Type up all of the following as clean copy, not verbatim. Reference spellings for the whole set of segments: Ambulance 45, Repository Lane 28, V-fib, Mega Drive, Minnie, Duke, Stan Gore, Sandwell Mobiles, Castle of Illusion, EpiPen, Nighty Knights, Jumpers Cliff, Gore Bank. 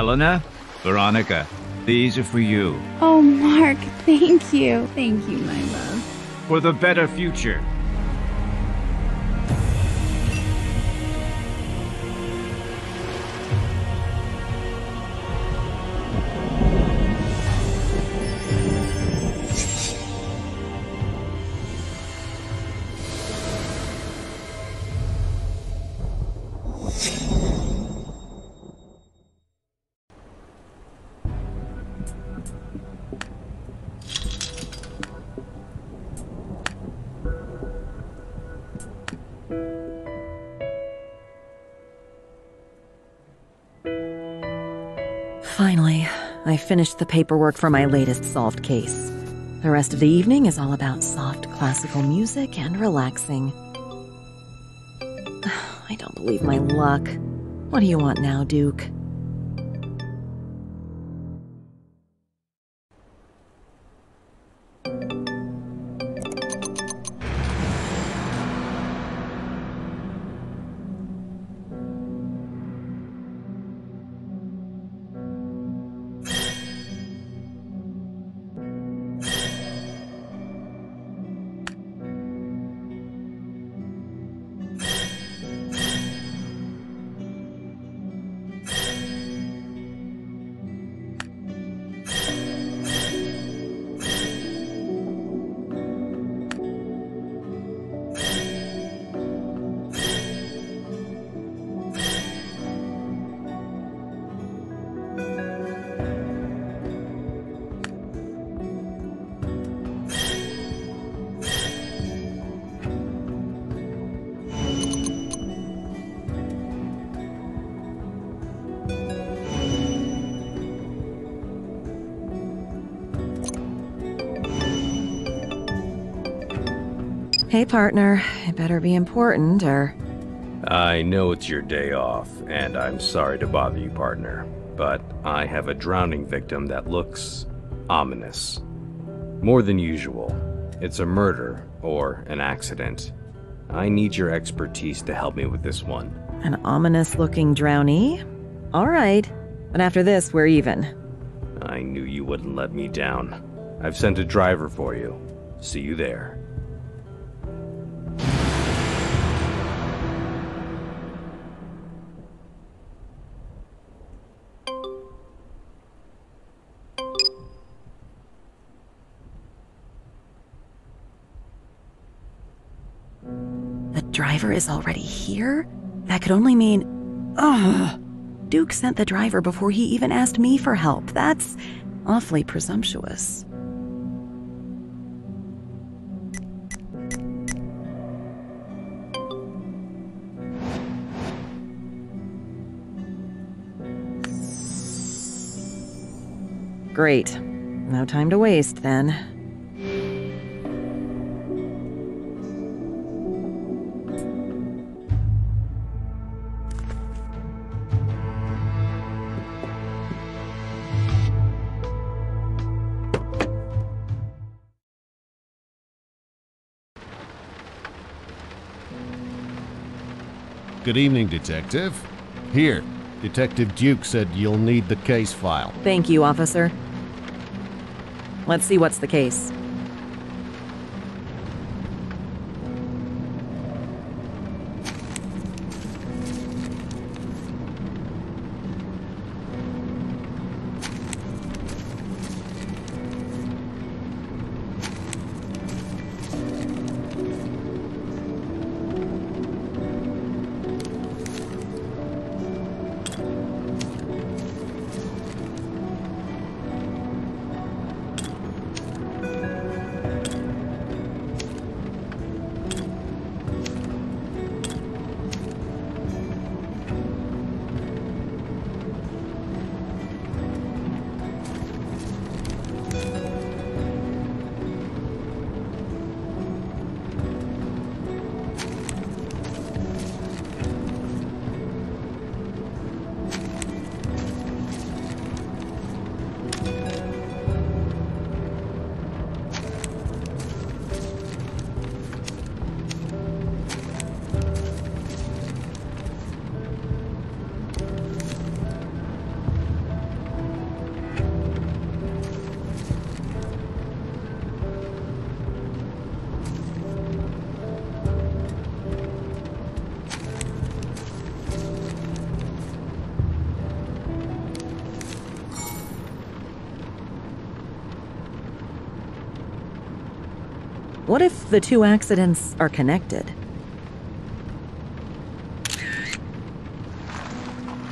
Elena, Veronica, these are for you. Oh, Mark, thank you. Thank you, my love. For the better future. Finally, I finished the paperwork for my latest solved case. The rest of the evening is all about soft classical music and relaxing. I don't believe my luck. What do you want now, Duke? Hey, partner. It better be important, or... I know it's your day off, and I'm sorry to bother you, partner. But I have a drowning victim that looks... ominous. More than usual. It's a murder, or an accident. I need your expertise to help me with this one. An ominous-looking drownee? Alright. But after this, we're even. I knew you wouldn't let me down. I've sent a driver for you. See you there. Driver is already here? That could only mean... Ugh! Duke sent the driver before he even asked me for help. That's awfully presumptuous. Great. No time to waste, then. Good evening, Detective. Here, Detective Duke said you'll need the case file. Thank you, officer. Let's see what's the case. What if the two accidents are connected?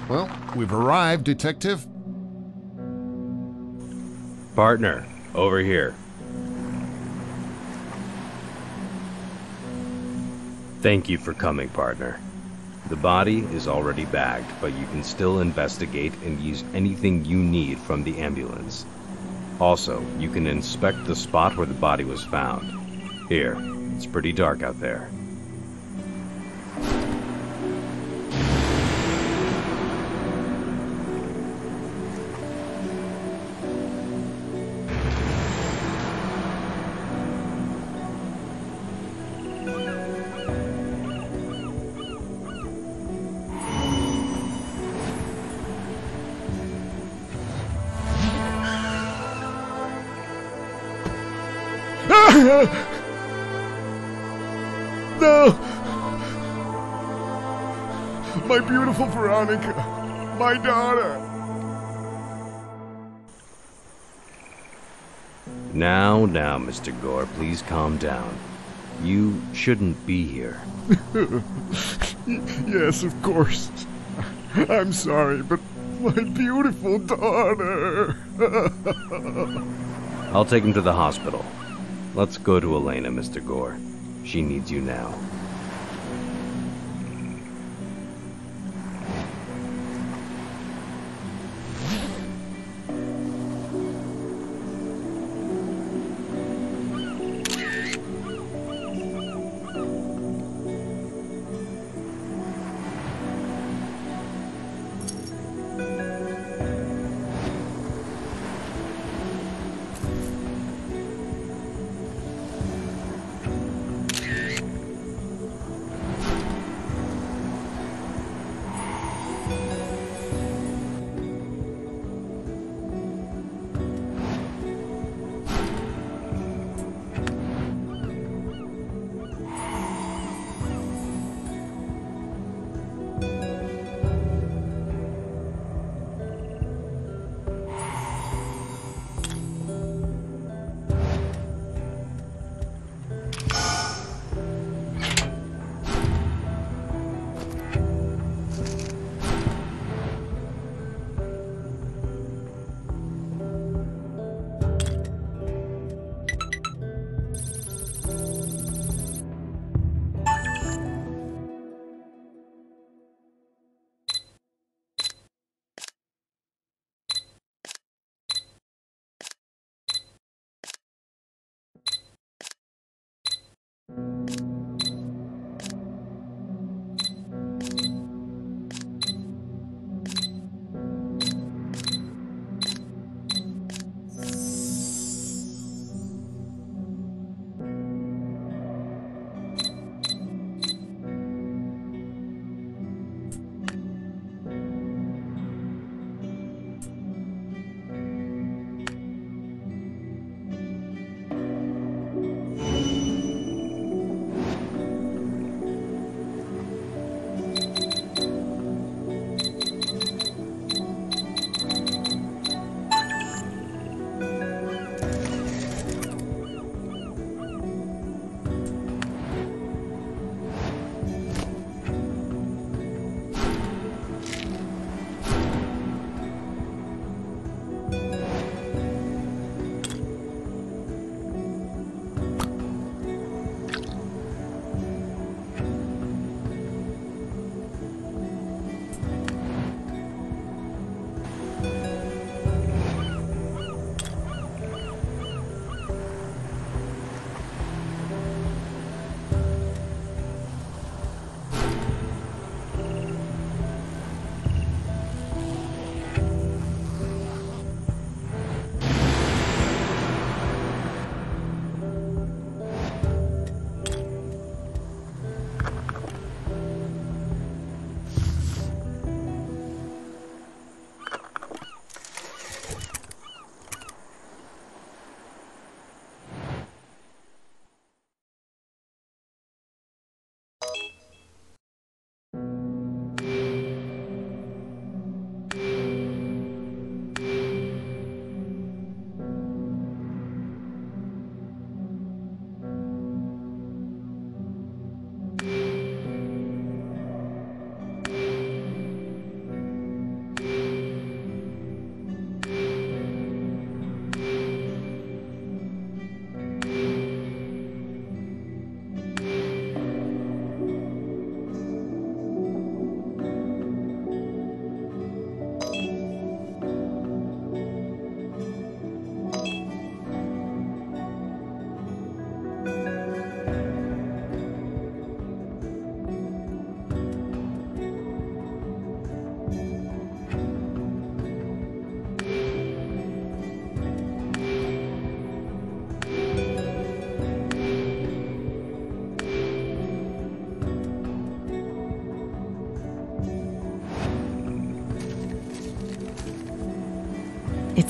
Well, we've arrived, Detective. Partner, over here. Thank you for coming, partner. The body is already bagged, but you can still investigate and use anything you need from the ambulance. Also, you can inspect the spot where the body was found. Here, it's pretty dark out there. Veronica, my daughter. Now, Mr. Gore, please calm down. You shouldn't be here. Yes, of course. I'm sorry, but my beautiful daughter. I'll take him to the hospital. Let's go to Elena, Mr. Gore. She needs you now.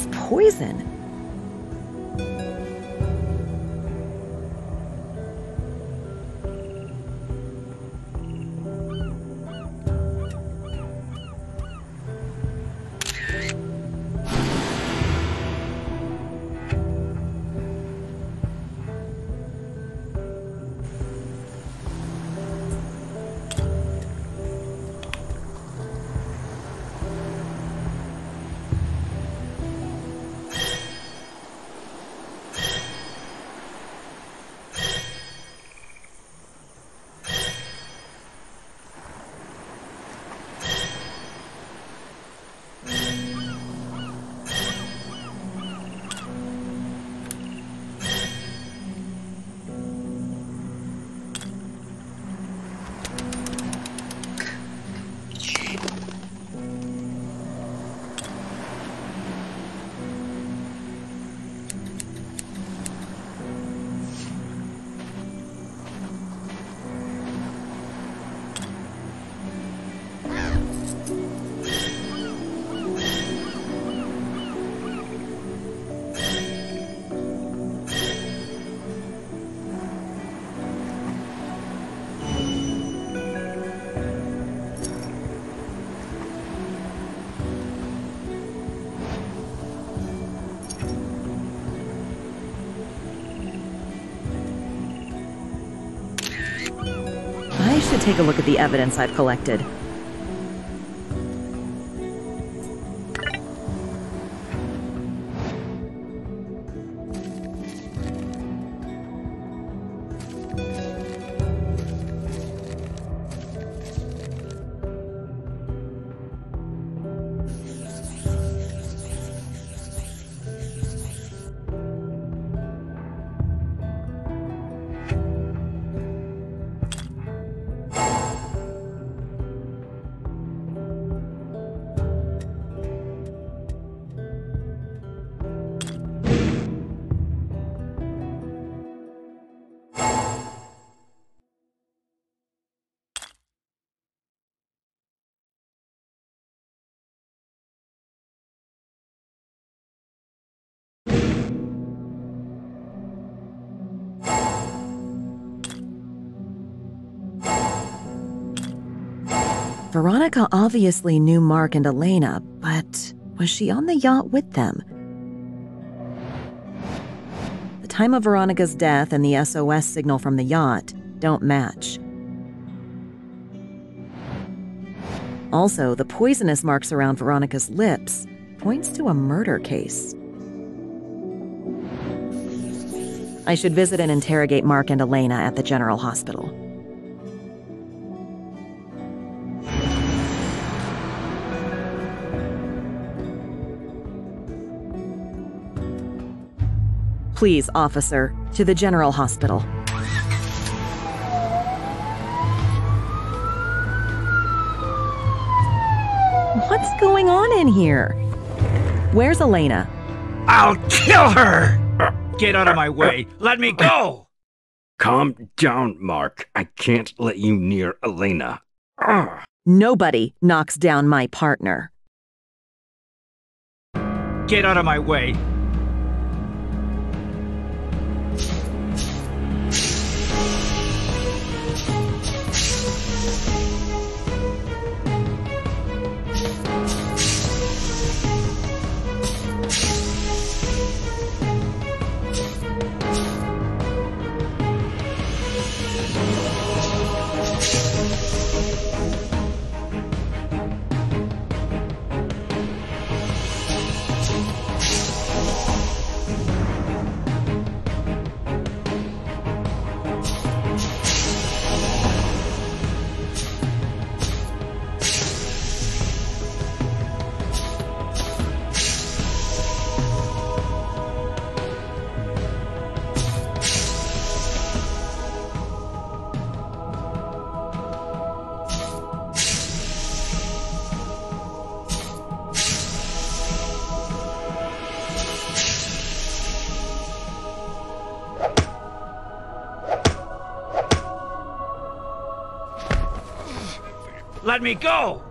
It's poison. Should take a look at the evidence I've collected. Veronica obviously knew Mark and Elena, but was she on the yacht with them? The time of Veronica's death and the SOS signal from the yacht don't match. Also, the poisonous marks around Veronica's lips points to a murder case. I should visit and interrogate Mark and Elena at the General Hospital. Please, officer, to the General Hospital. What's going on in here? Where's Elena? I'll kill her! Get out of my way! Let me go! Calm down, Mark. I can't let you near Elena. Nobody knocks down my partner. Get out of my way! Let me go!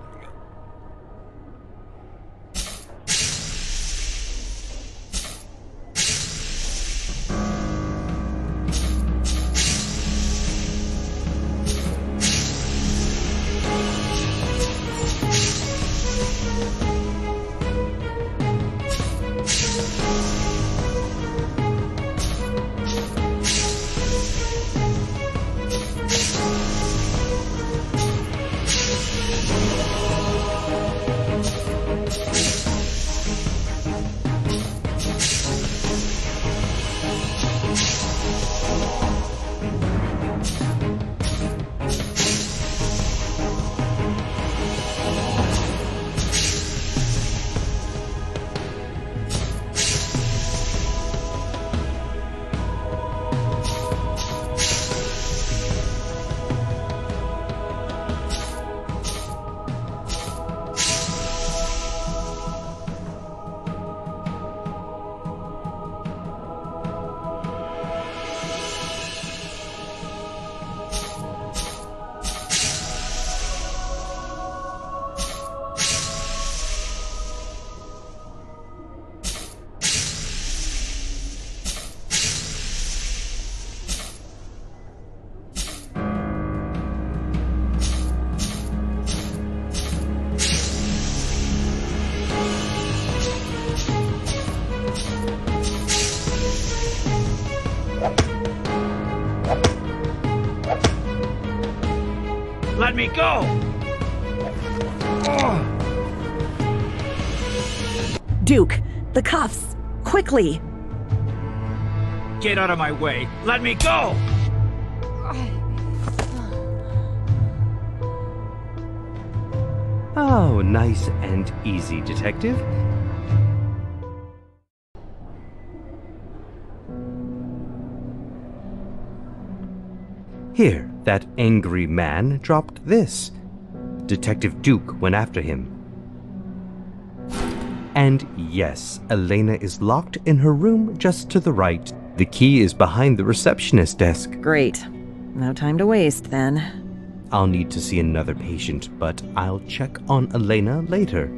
Let me go! Duke, the cuffs! Quickly! Get out of my way! Let me go! Oh, nice and easy, detective. Here, that angry man dropped this. Detective Duke went after him. And yes, Elena is locked in her room just to the right. The key is behind the receptionist desk. Great. No time to waste, then. I'll need to see another patient, but I'll check on Elena later.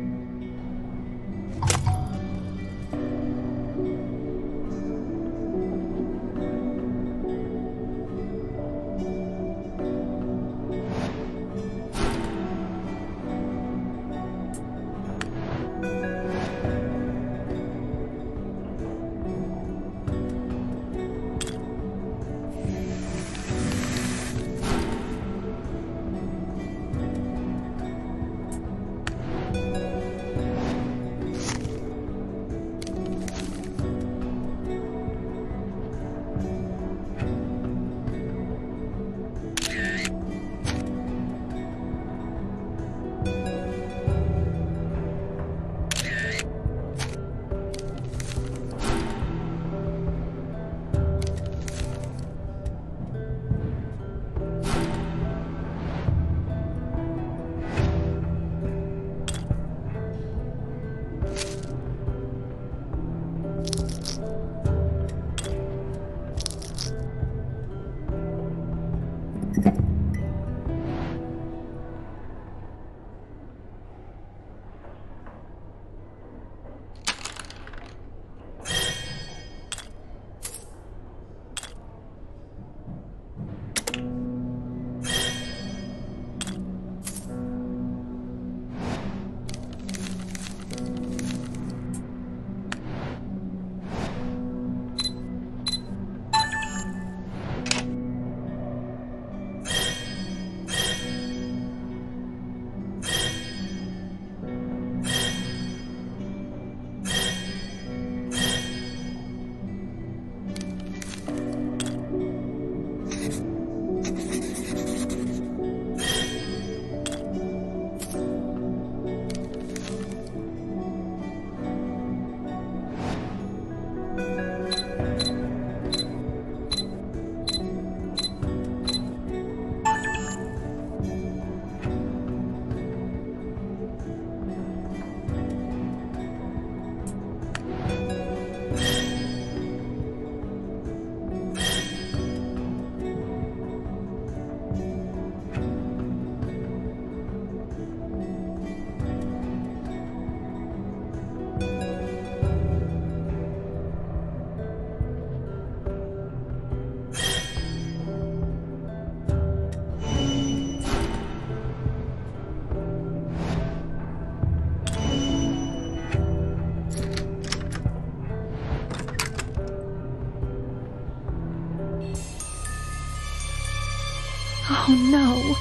Oh no!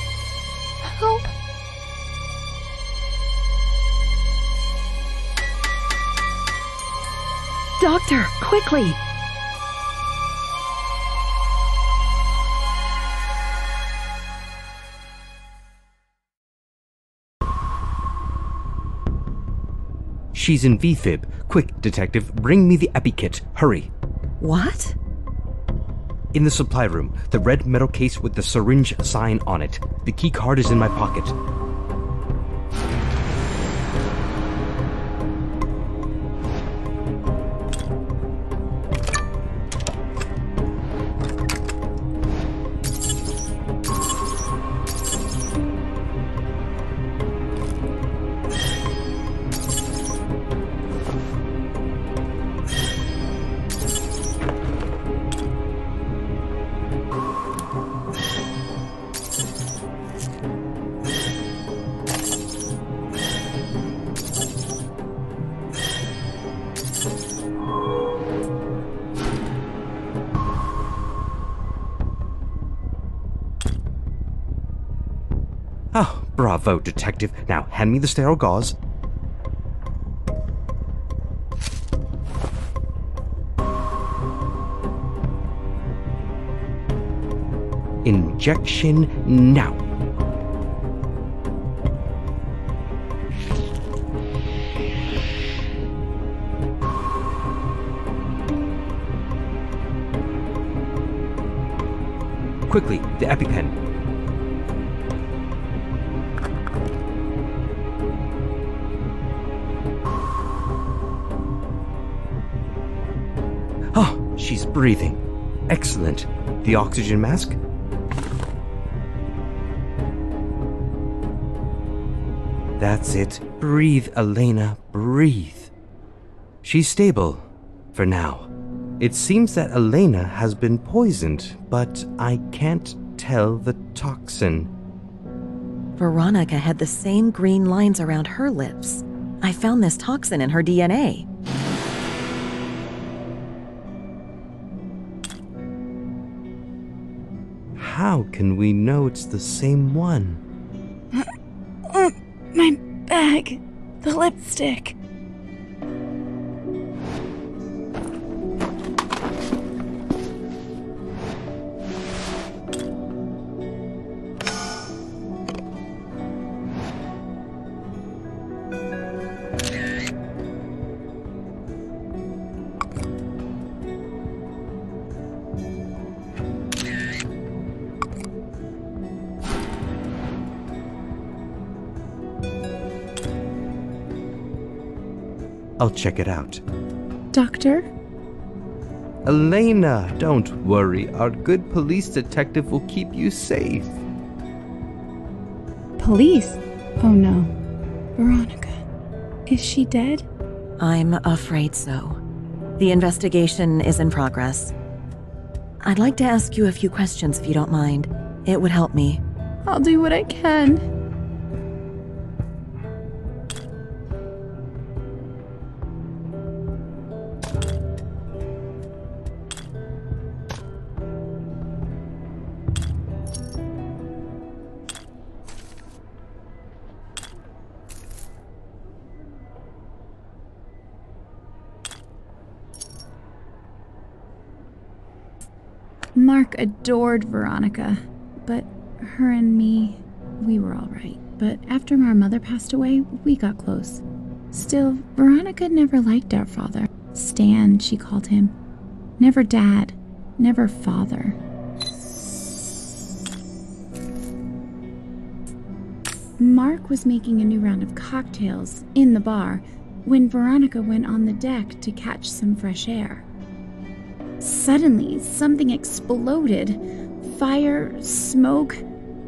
Help! Doctor, quickly! She's in V-fib. Quick, detective, bring me the epi kit. Hurry! What? In the supply room, the red metal case with the syringe sign on it. The key card is in my pocket. Oh, bravo, detective. Now, hand me the sterile gauze. Injection now. Quickly, the EpiPen. Oh, she's breathing. Excellent. The oxygen mask? That's it. Breathe, Elena, breathe. She's stable, for now. It seems that Elena has been poisoned, but I can't tell the toxin. Veronica had the same green lines around her lips. I found this toxin in her DNA. How can we know it's the same one? My bag, the lipstick. I'll check it out. Doctor? Elena, don't worry. Our good police detective will keep you safe. Police? Oh no. Veronica, is she dead? I'm afraid so. The investigation is in progress. I'd like to ask you a few questions if you don't mind. It would help me. I'll do what I can. Mark adored Veronica, but her and me, we were all right. But after our mother passed away, we got close. Still, Veronica never liked our father. Stan, she called him. Never dad, never father. Mark was making a new round of cocktails in the bar when Veronica went on the deck to catch some fresh air. Suddenly, something exploded. Fire, smoke.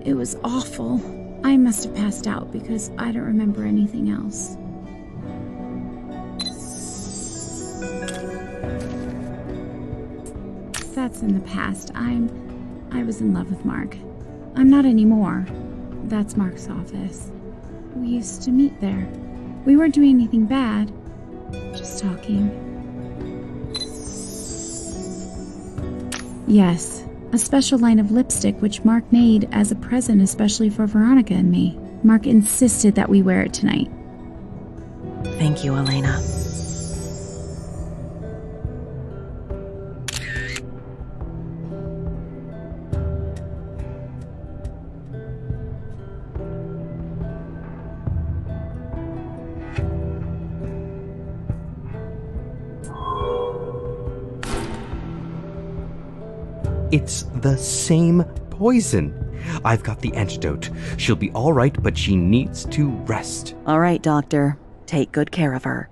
It was awful. I must have passed out because I don't remember anything else. That's in the past. I was in love with Mark. I'm not anymore. That's Mark's office. We used to meet there. We weren't doing anything bad, just talking. Yes, a special line of lipstick which Mark made as a present especially for Veronica and me. Mark insisted that we wear it tonight. Thank you, Elena. It's the same poison. I've got the antidote. She'll be all right, but she needs to rest. All right, Doctor. Take good care of her.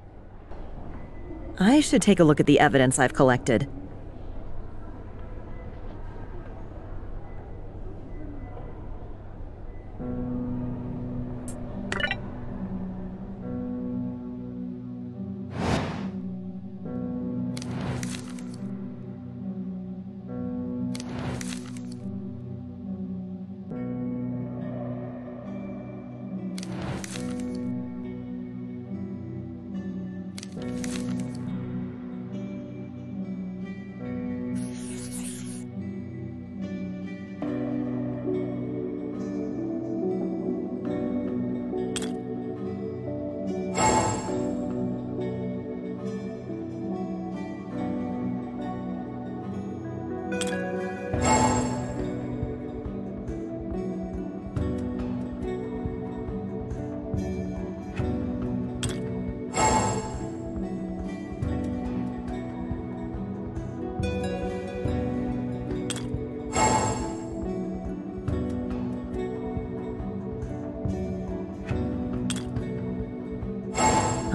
I should take a look at the evidence I've collected.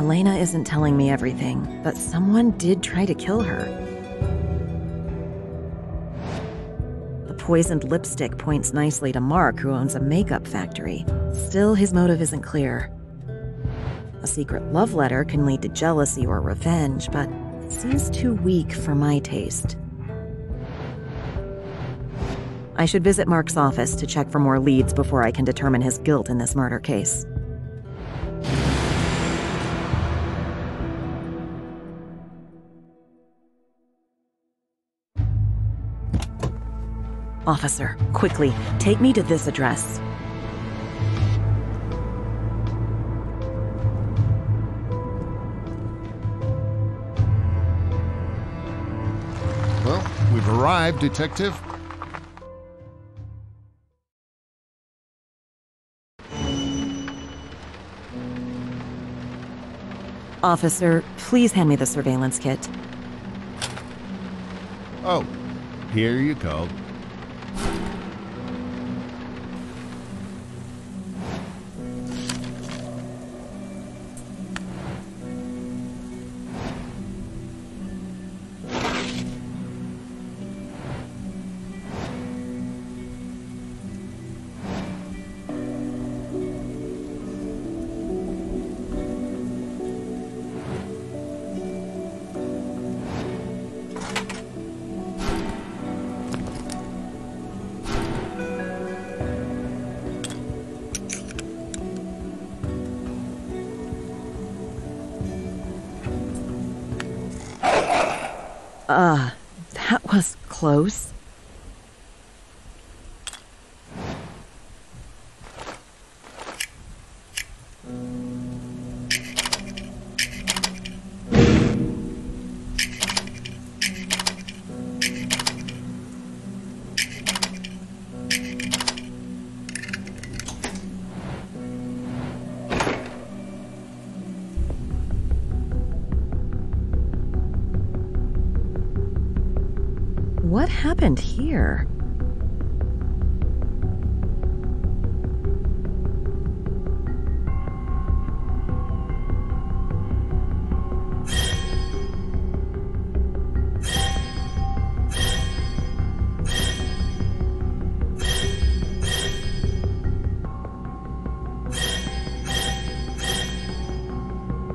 Elena isn't telling me everything, but someone did try to kill her. The poisoned lipstick points nicely to Mark, who owns a makeup factory. Still, his motive isn't clear. A secret love letter can lead to jealousy or revenge, but it seems too weak for my taste. I should visit Mark's office to check for more leads before I can determine his guilt in this murder case. Officer, quickly, take me to this address. Well, we've arrived, Detective. Officer, please hand me the surveillance kit. Oh, here you go. That was close. What happened here?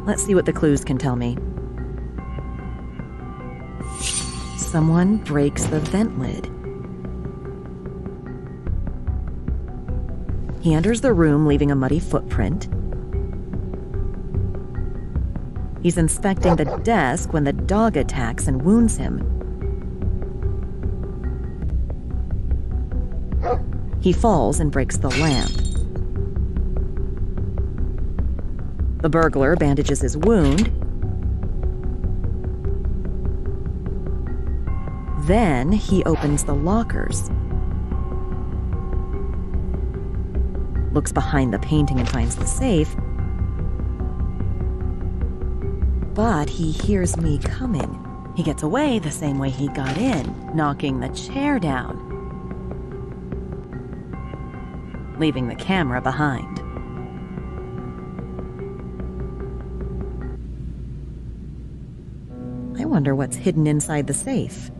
Let's see what the clues can tell me. Someone breaks the vent lid. He enters the room, leaving a muddy footprint. He's inspecting the desk when the dog attacks and wounds him. He falls and breaks the lamp. The burglar bandages his wound. Then he opens the lockers, looks behind the painting and finds the safe, but he hears me coming. He gets away the same way he got in, knocking the chair down, leaving the camera behind. I wonder what's hidden inside the safe.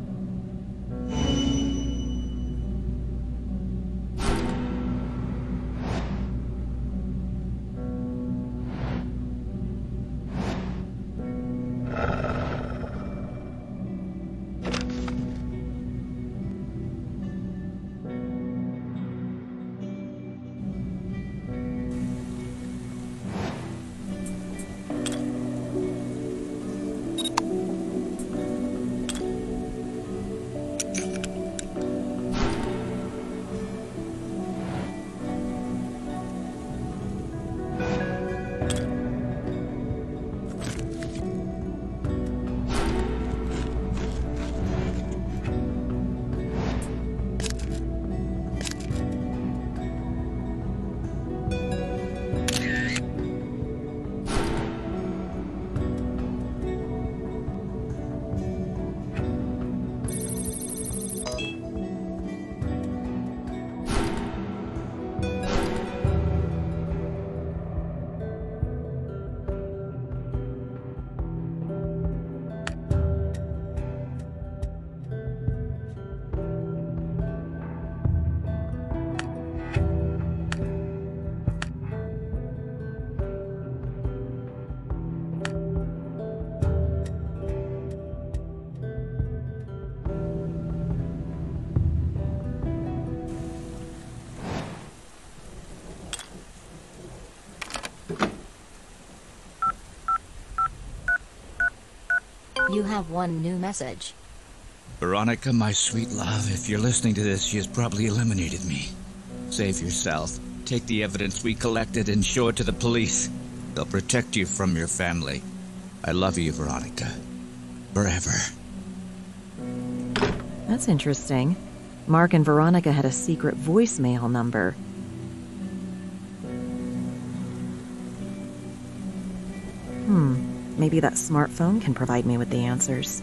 You have one new message. Veronica, my sweet love, if you're listening to this, she has probably eliminated me. Save yourself. Take the evidence we collected and show it to the police. They'll protect you from your family. I love you, Veronica. Forever. That's interesting. Mark and Veronica had a secret voicemail number. Maybe that smartphone can provide me with the answers.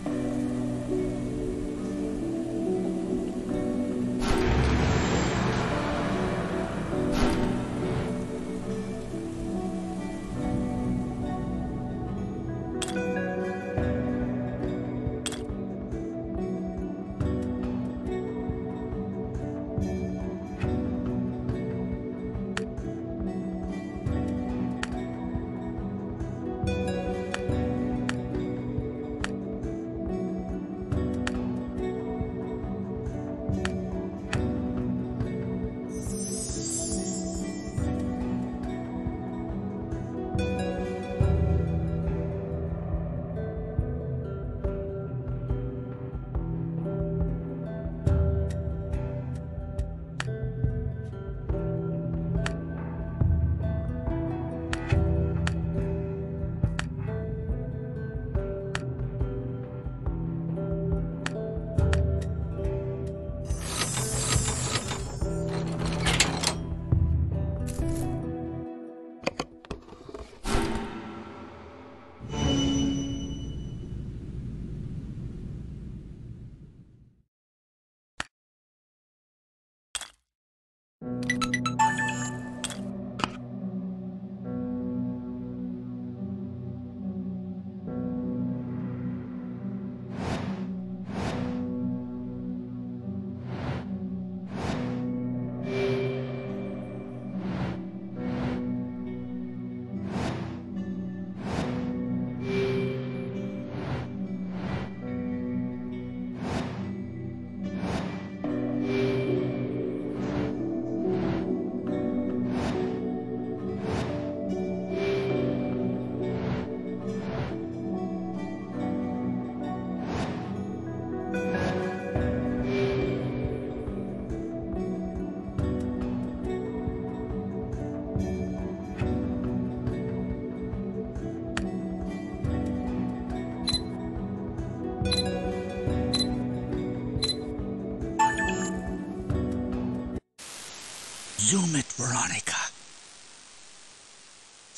Zoom it, Veronica.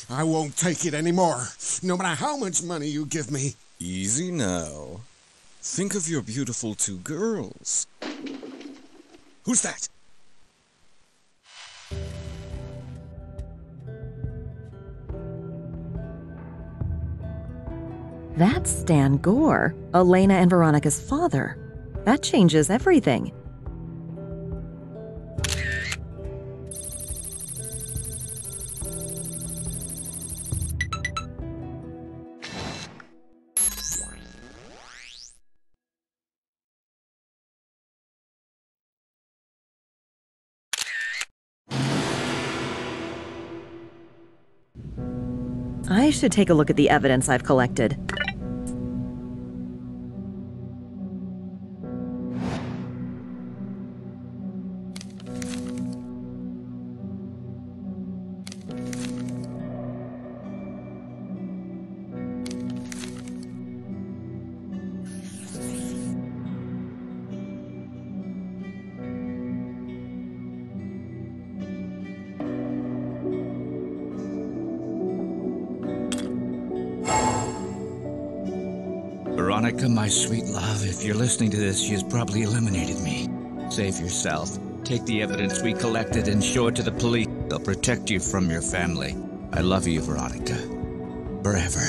I won't take it anymore, no matter how much money you give me. Easy now. Think of your beautiful two girls. Who's that? That's Stan Gore, Elena and Veronica's father. That changes everything. I should take a look at the evidence I've collected. Veronica, my sweet love, if you're listening to this, she has probably eliminated me. Save yourself. Take the evidence we collected and show it to the police. They'll protect you from your family. I love you, Veronica. Forever.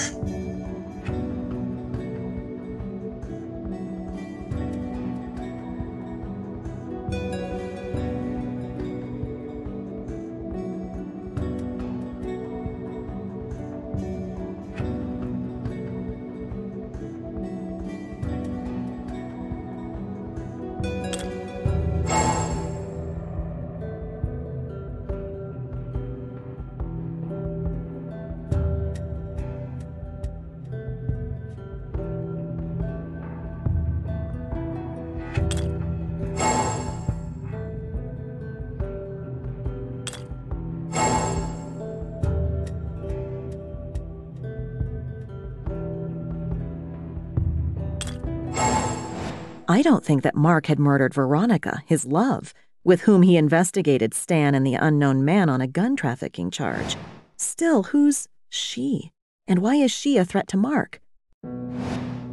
I don't think that Mark had murdered Veronica, his love, with whom he investigated Stan and the unknown man on a gun trafficking charge. Still, who's she? And why is she a threat to Mark?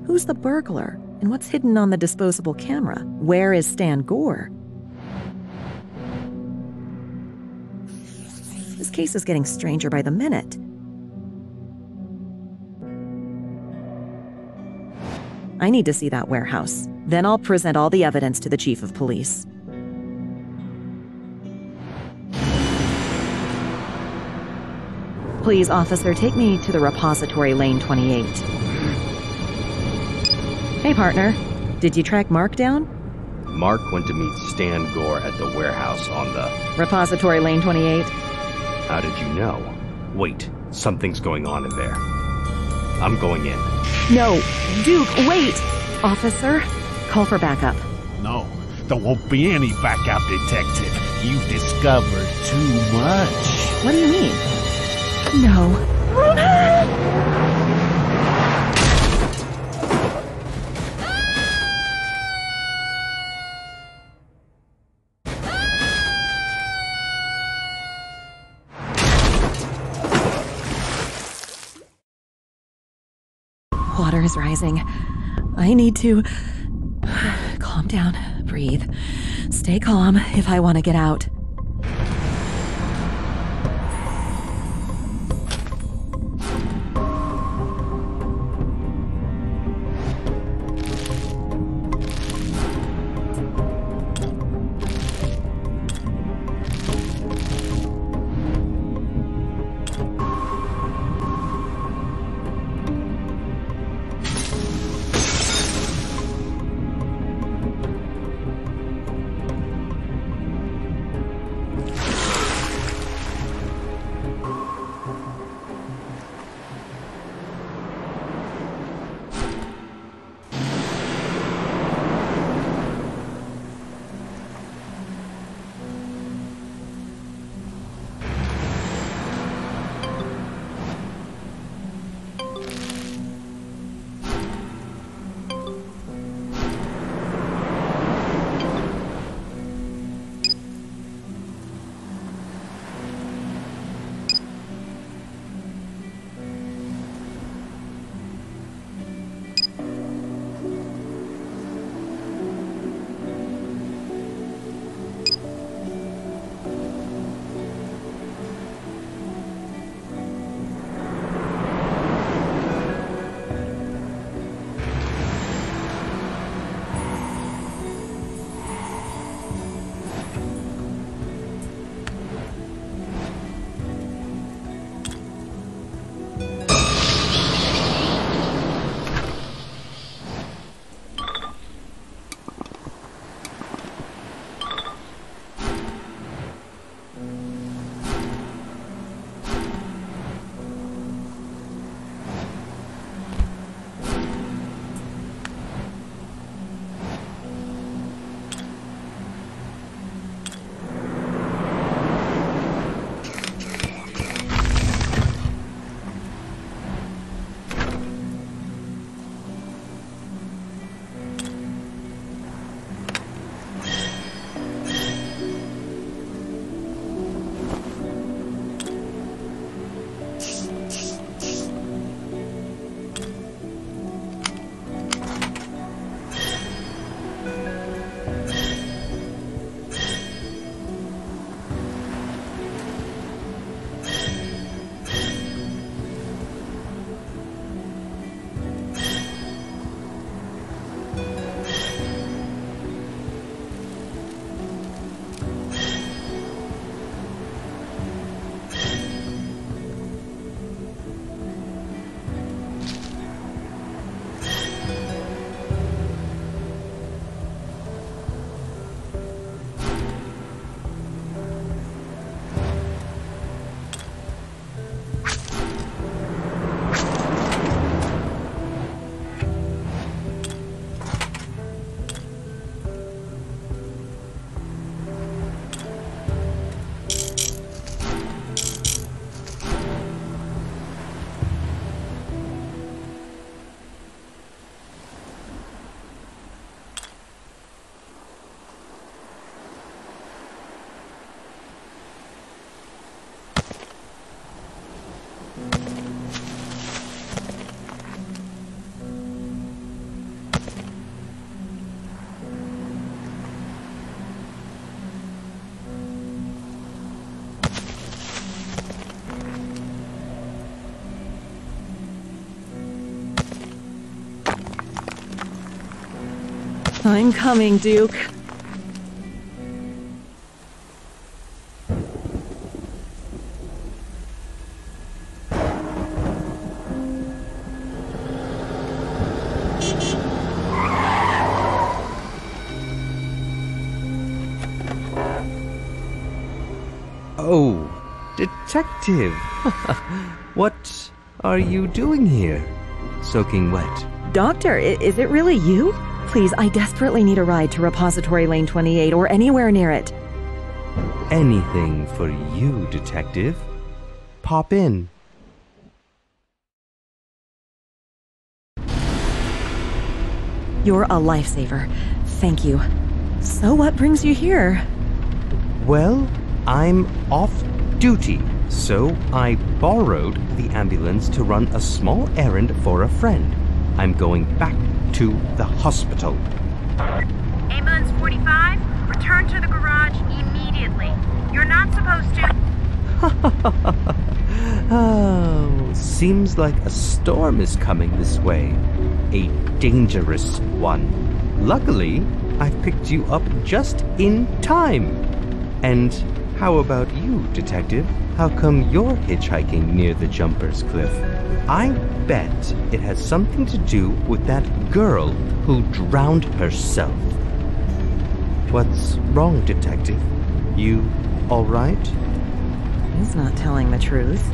Who's the burglar? And what's hidden on the disposable camera? Where is Stan Gore? This case is getting stranger by the minute. I need to see that warehouse. Then I'll present all the evidence to the chief of police. Please, officer, take me to the Repository Lane 28. Hey, partner. Did you track Mark down? Mark went to meet Stan Gore at the warehouse on the... Repository Lane 28. How did you know? Wait, something's going on in there. I'm going in. No, Duke, wait! Officer, call for backup. No, there won't be any backup, detective. You've discovered too much. What do you mean? No. Water is rising. I need to calm down, breathe, stay calm if I want to get out. I'm coming, Duke. Oh, detective. What are you doing here? Soaking wet. Doctor, is it really you? Please, I desperately need a ride to Repository Lane 28 or anywhere near it. Anything for you, detective. Pop in. You're a lifesaver. Thank you. So what brings you here? Well, I'm off duty, so I borrowed the ambulance to run a small errand for a friend. I'm going back to the hospital. Ambulance 45, return to the garage immediately. You're not supposed to... Oh, seems like a storm is coming this way. A dangerous one. Luckily, I've picked you up just in time. And how about you, detective? How come you're hitchhiking near the Jumpers Cliff? I bet it has something to do with that girl who drowned herself. What's wrong, detective? You all right? He's not telling the truth.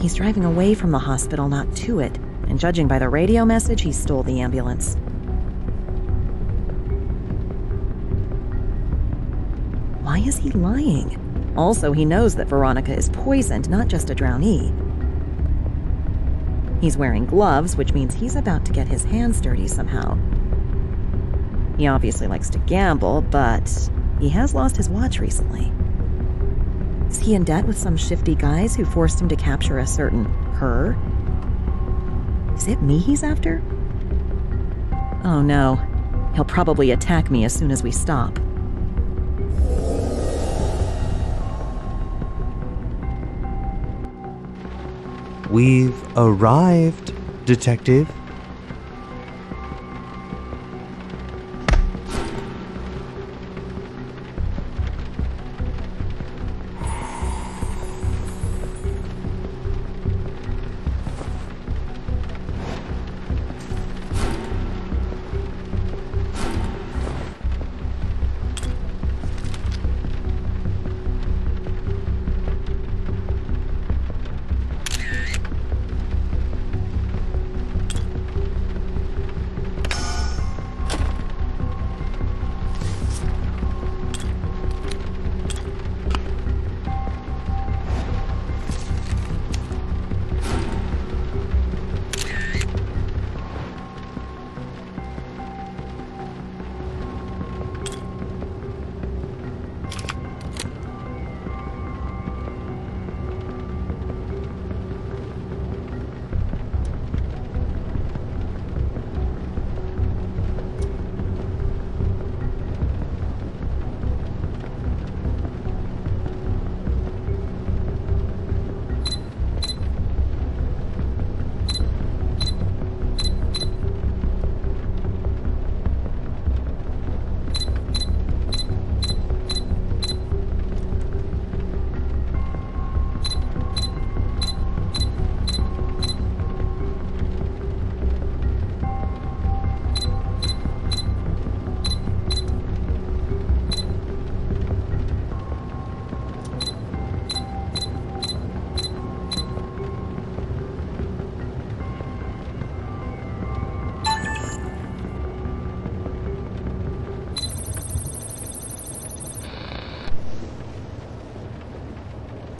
He's driving away from the hospital, not to it. And judging by the radio message, he stole the ambulance. Why is he lying? Also, he knows that Veronica is poisoned, not just a drownee. He's wearing gloves, which means he's about to get his hands dirty somehow. He obviously likes to gamble, but he has lost his watch recently. Is he in debt with some shifty guys who forced him to capture a certain her? Is it me he's after? Oh no, he'll probably attack me as soon as we stop. We've arrived, detective.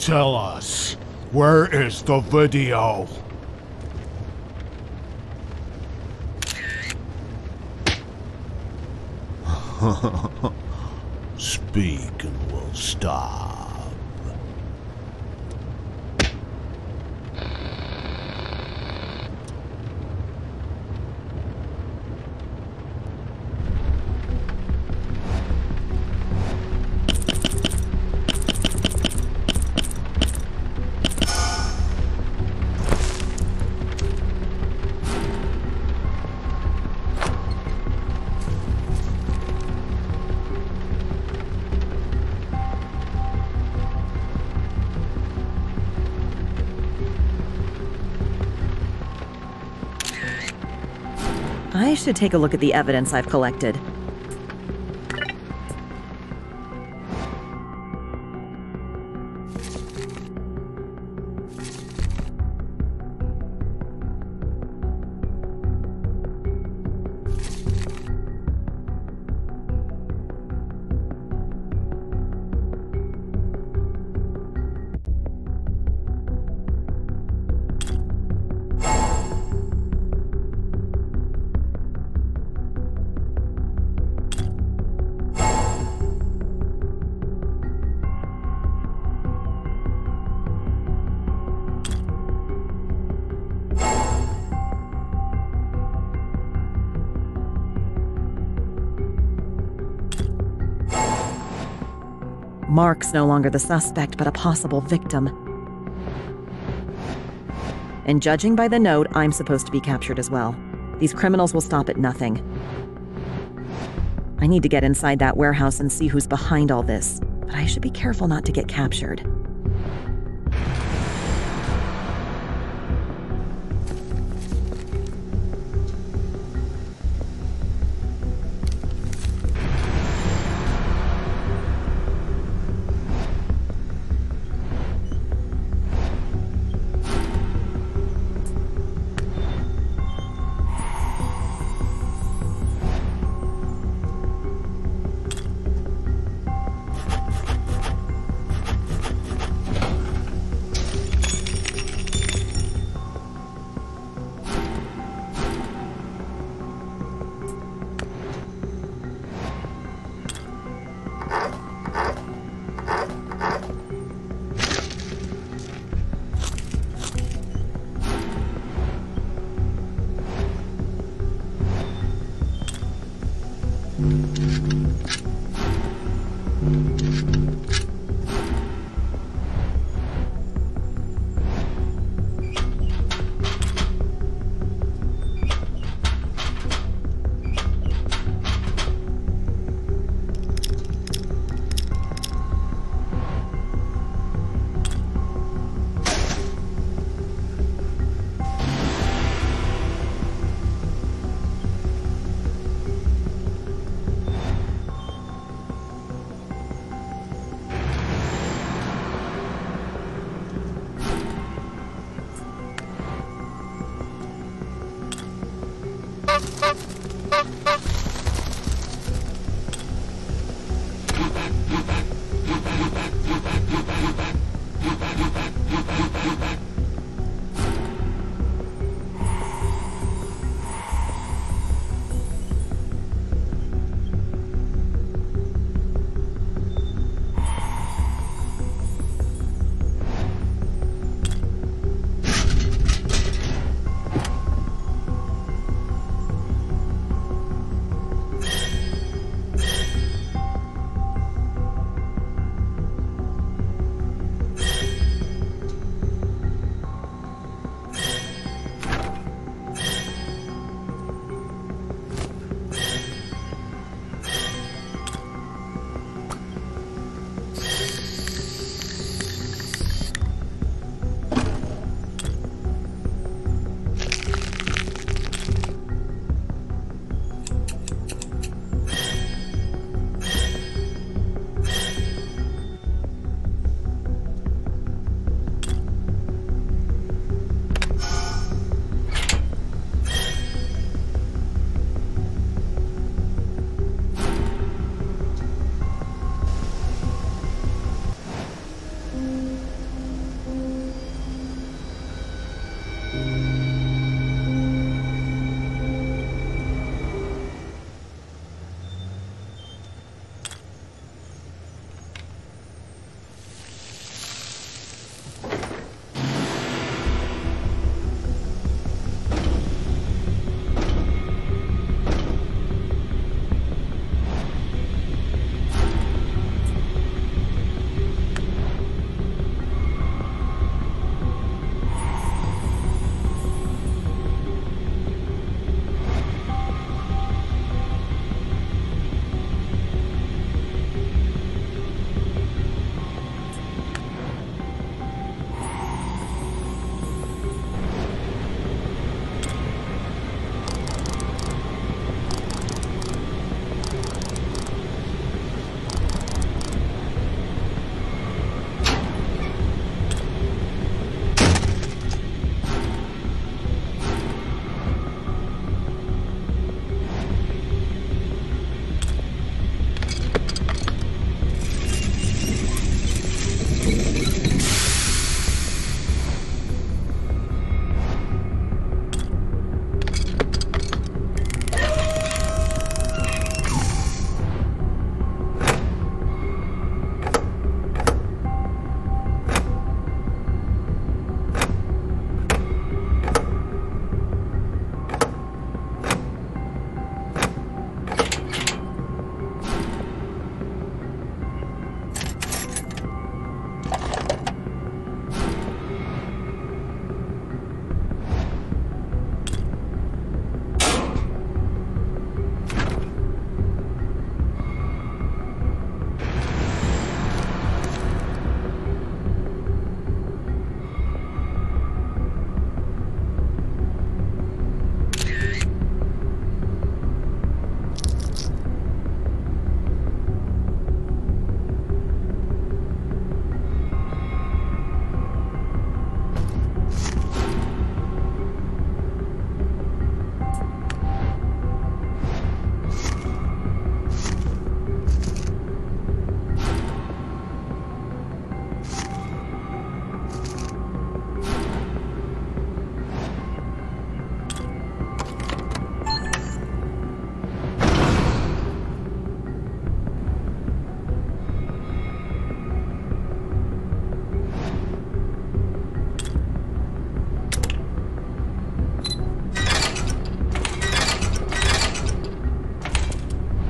tell us, where is the video? Speak and we'll stop. I should take a look at the evidence I've collected. Mark's no longer the suspect, but a possible victim. And judging by the note, I'm supposed to be captured as well. These criminals will stop at nothing. I need to get inside that warehouse and see who's behind all this, but I should be careful not to get captured.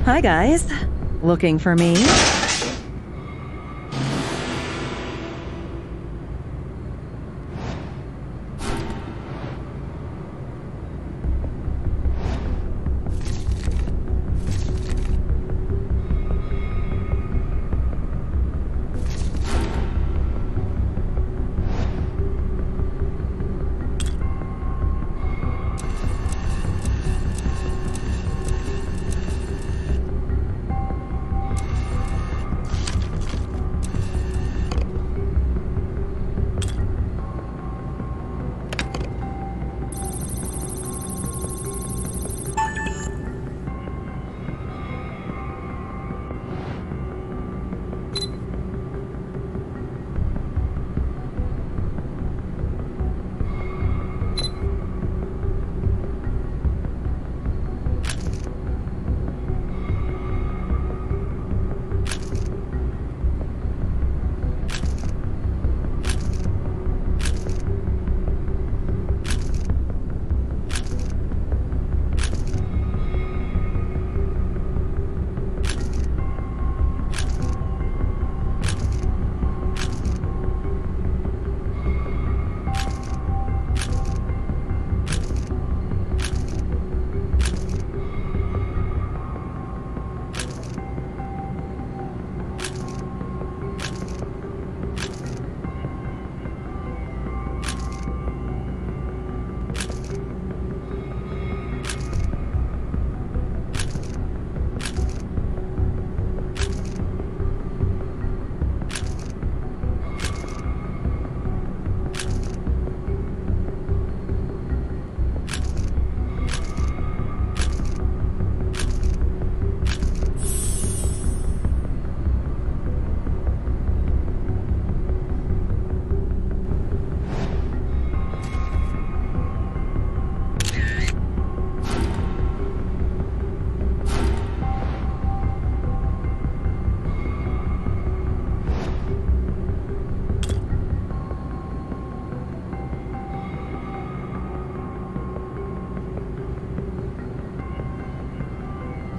Hi guys, looking for me?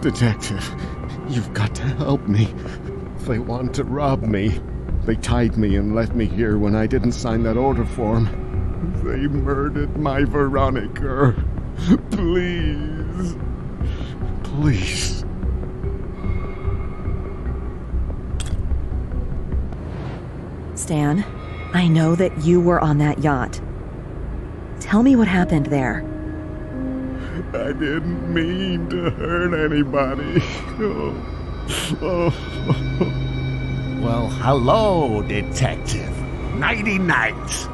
Detective, you've got to help me. They want to rob me. They tied me and left me here when I didn't sign that order form. They murdered my Veronica. Please. Please. Stan, I know that you were on that yacht. Tell me what happened there. I didn't mean to hurt anybody. Oh. Well, hello, Detective. Nighty Knights.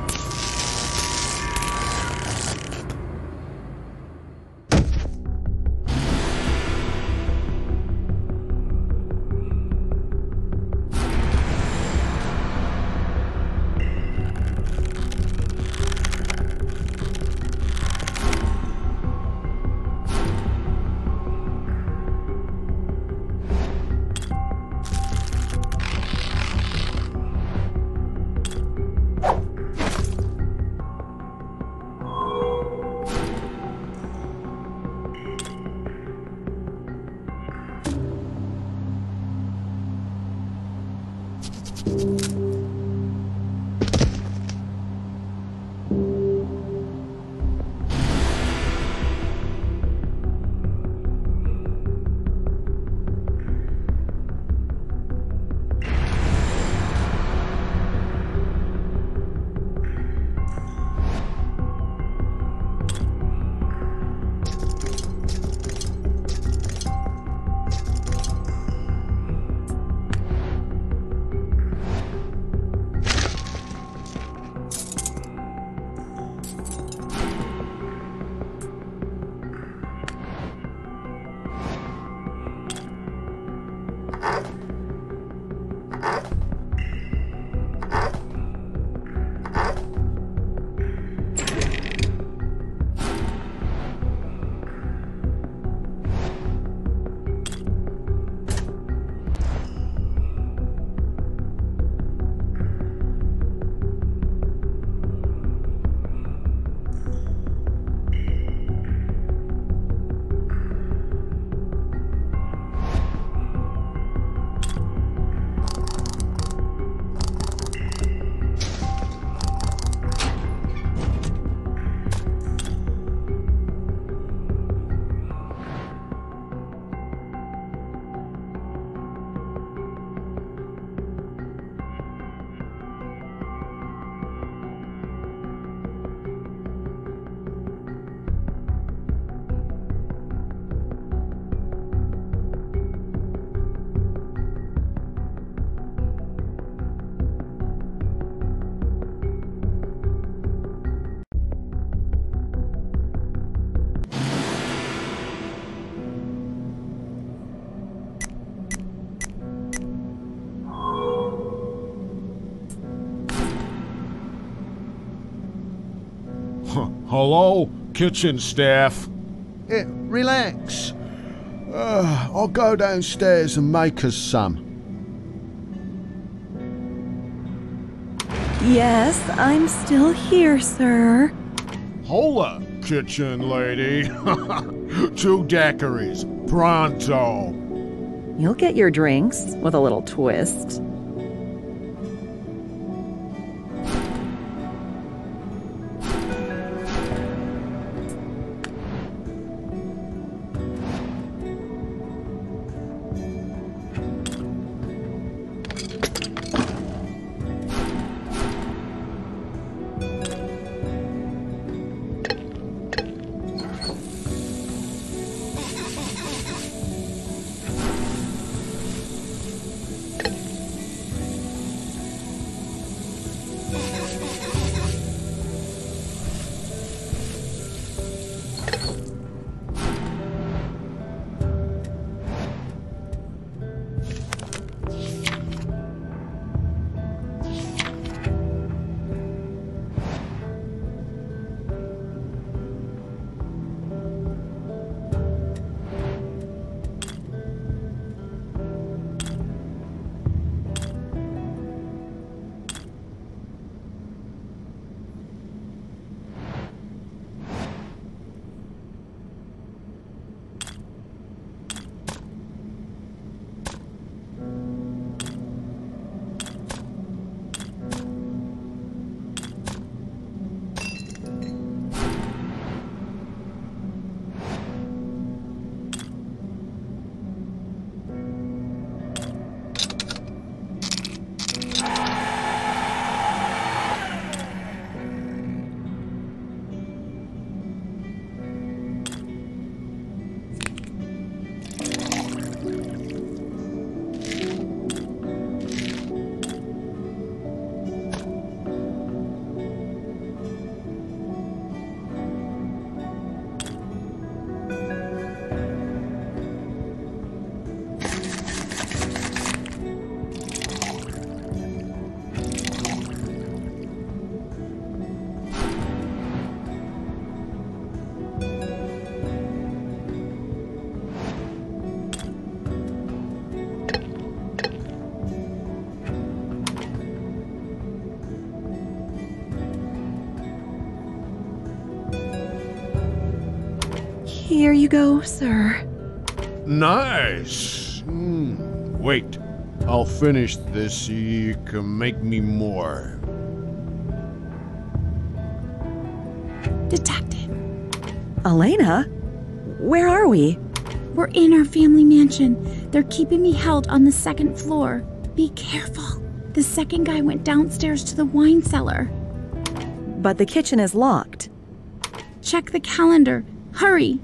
Hello, kitchen staff. Relax. I'll go downstairs and make us some. Yes, I'm still here, sir. Hola, kitchen lady. 2 daiquiris, pronto. You'll get your drinks with a little twist. Here you go, sir. Nice. Wait, I'll finish this. You can make me more. Detective. Elena? Where are we? We're in our family mansion. They're keeping me held on the 2nd floor. Be careful. The 2nd guy went downstairs to the wine cellar. But the kitchen is locked. Check the calendar. Hurry.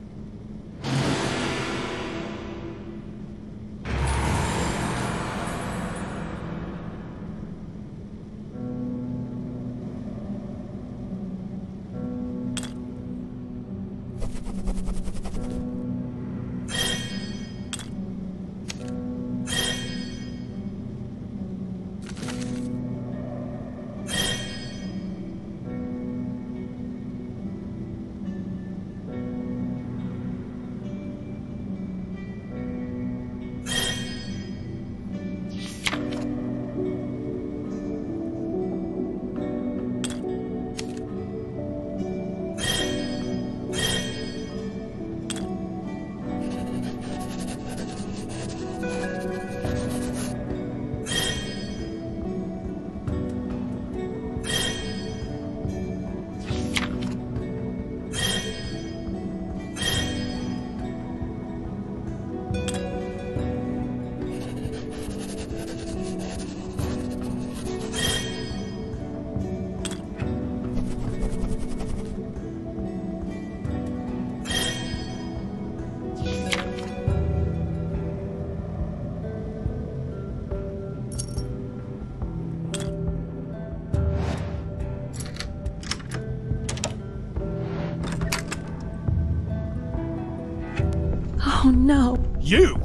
Oh, no. You!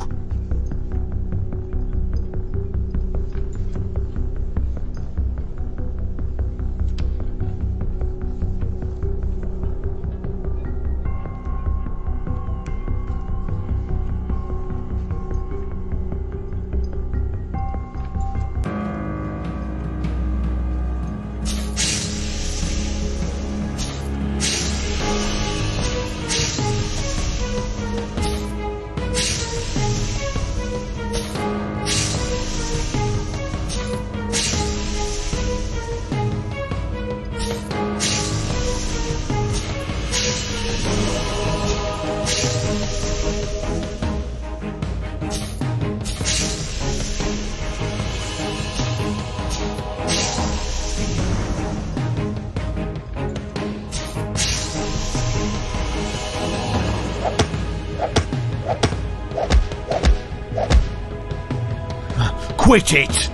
Quit it!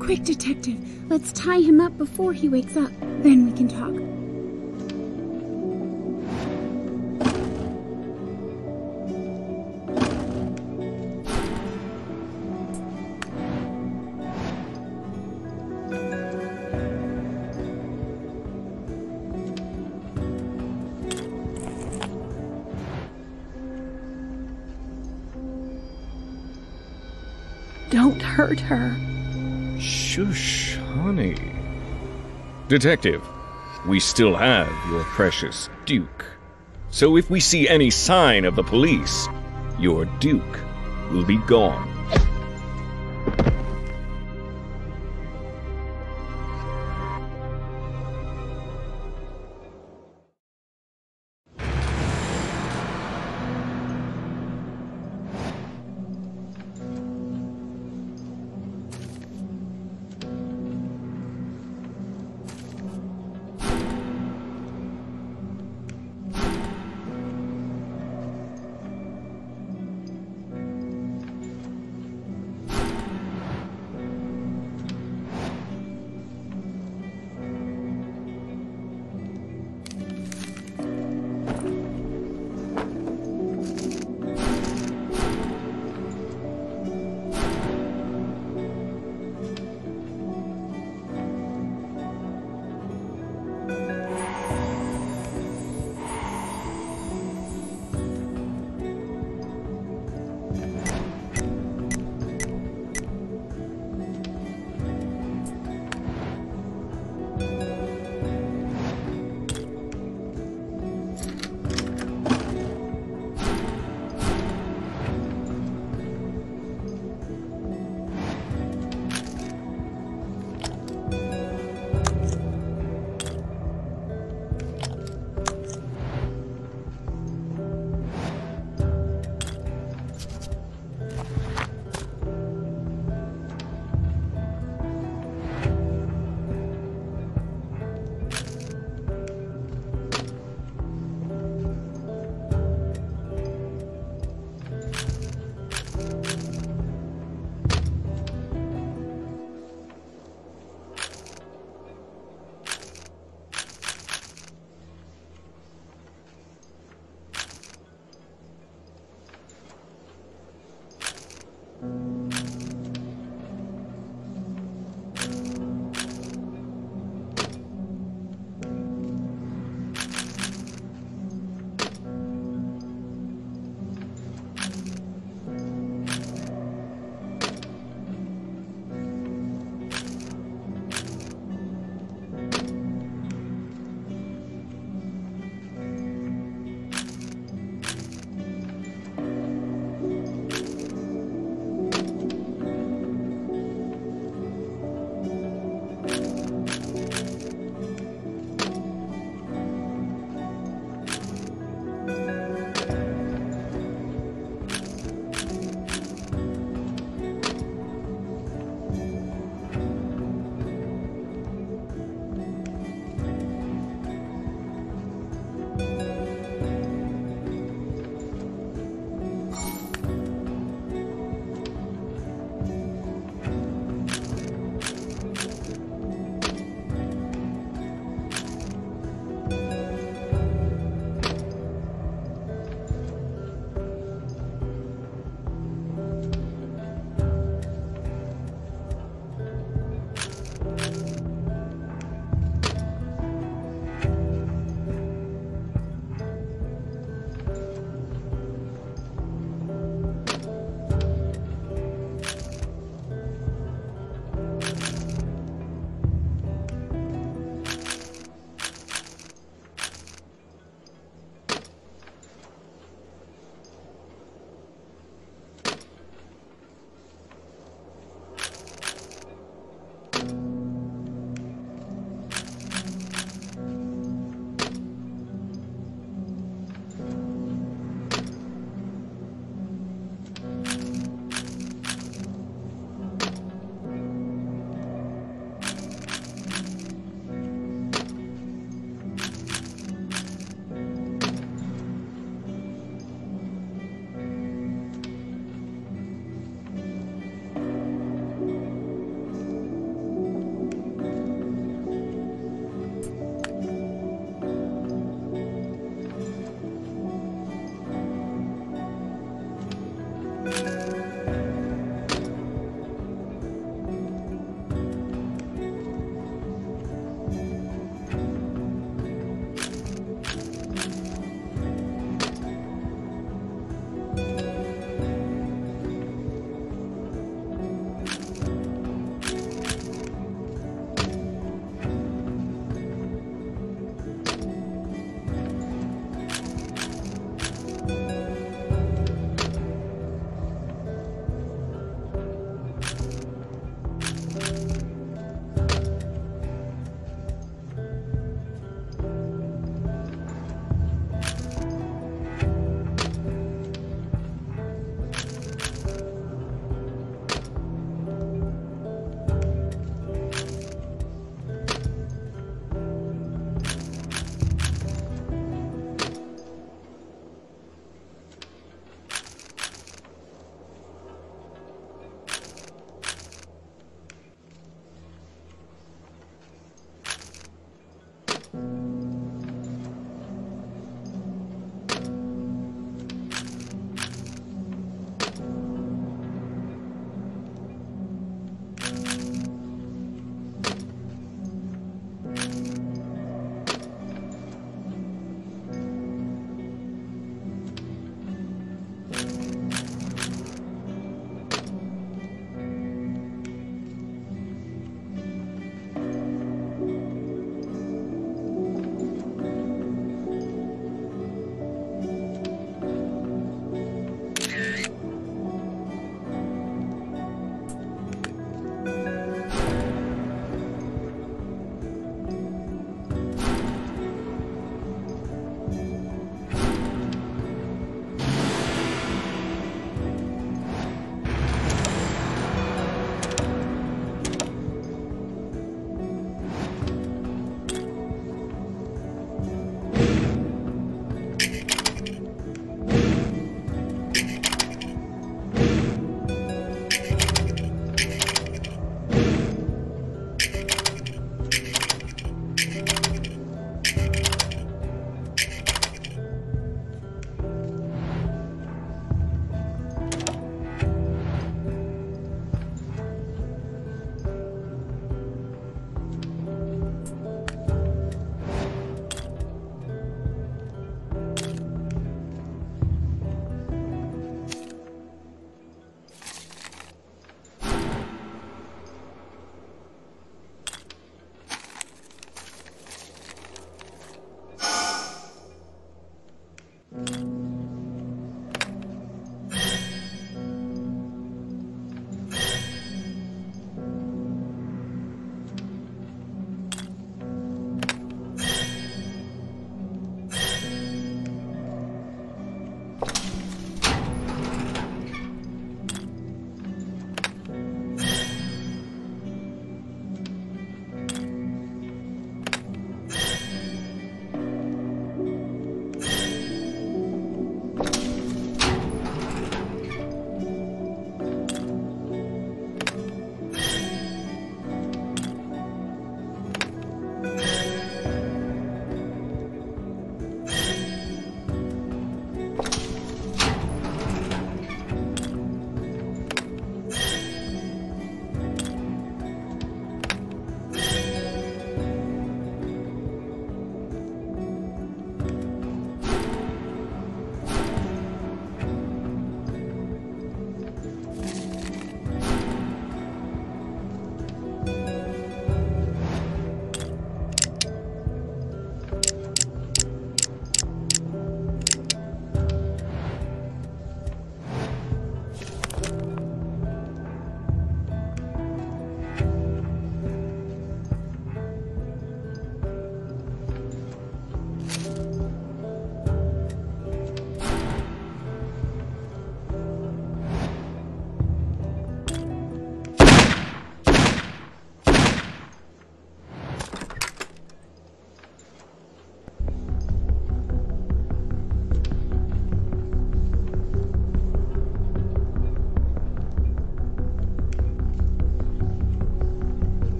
Quick, Detective. Let's tie him up before he wakes up. Then we can talk. Don't hurt her. Shush, honey. Detective, we still have your precious Duke. So if we see any sign of the police, your Duke will be gone.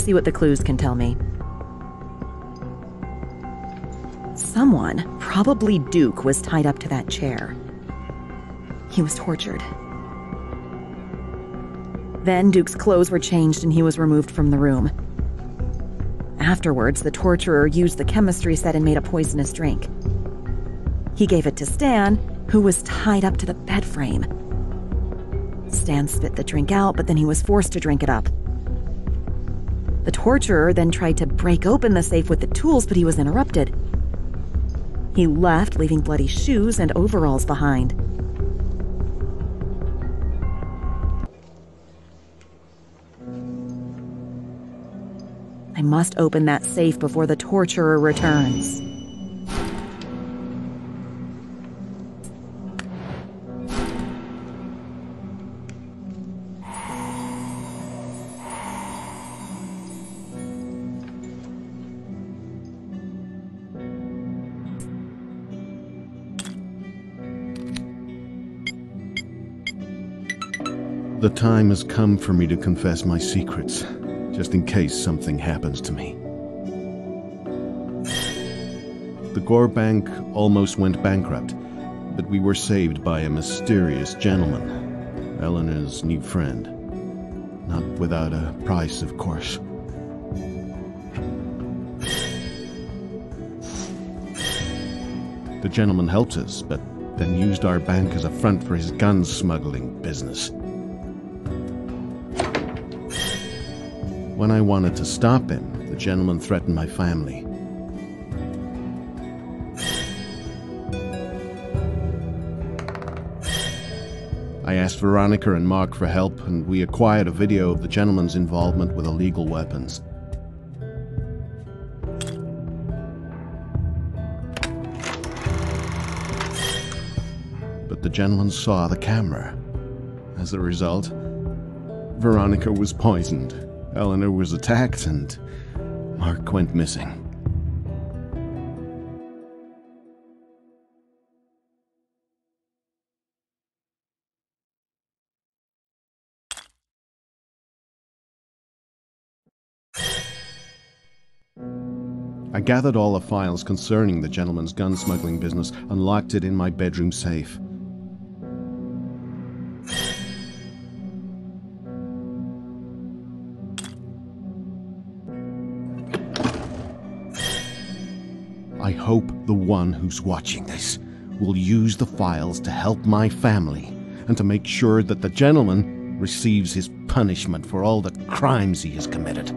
Let's see what the clues can tell me. Someone, probably Duke, was tied up to that chair. He was tortured. Then Duke's clothes were changed and he was removed from the room. Afterwards, the torturer used the chemistry set and made a poisonous drink. He gave it to Stan, who was tied up to the bed frame. Stan spit the drink out, but then he was forced to drink it up. The torturer then tried to break open the safe with the tools, but he was interrupted. He left, leaving bloody shoes and overalls behind. I must open that safe before the torturer returns. The time has come for me to confess my secrets, just in case something happens to me. The Gore Bank almost went bankrupt, but we were saved by a mysterious gentleman, Eleanor's new friend. Not without a price, of course. The gentleman helped us, but then used our bank as a front for his gun smuggling business. When I wanted to stop him, the gentleman threatened my family. I asked Veronica and Mark for help, and we acquired a video of the gentleman's involvement with illegal weapons. But the gentleman saw the camera. As a result, Veronica was poisoned. Eleanor was attacked, and Mark went missing. I gathered all the files concerning the gentleman's gun smuggling business and locked it in my bedroom safe. I hope the one who's watching this will use the files to help my family and to make sure that the gentleman receives his punishment for all the crimes he has committed.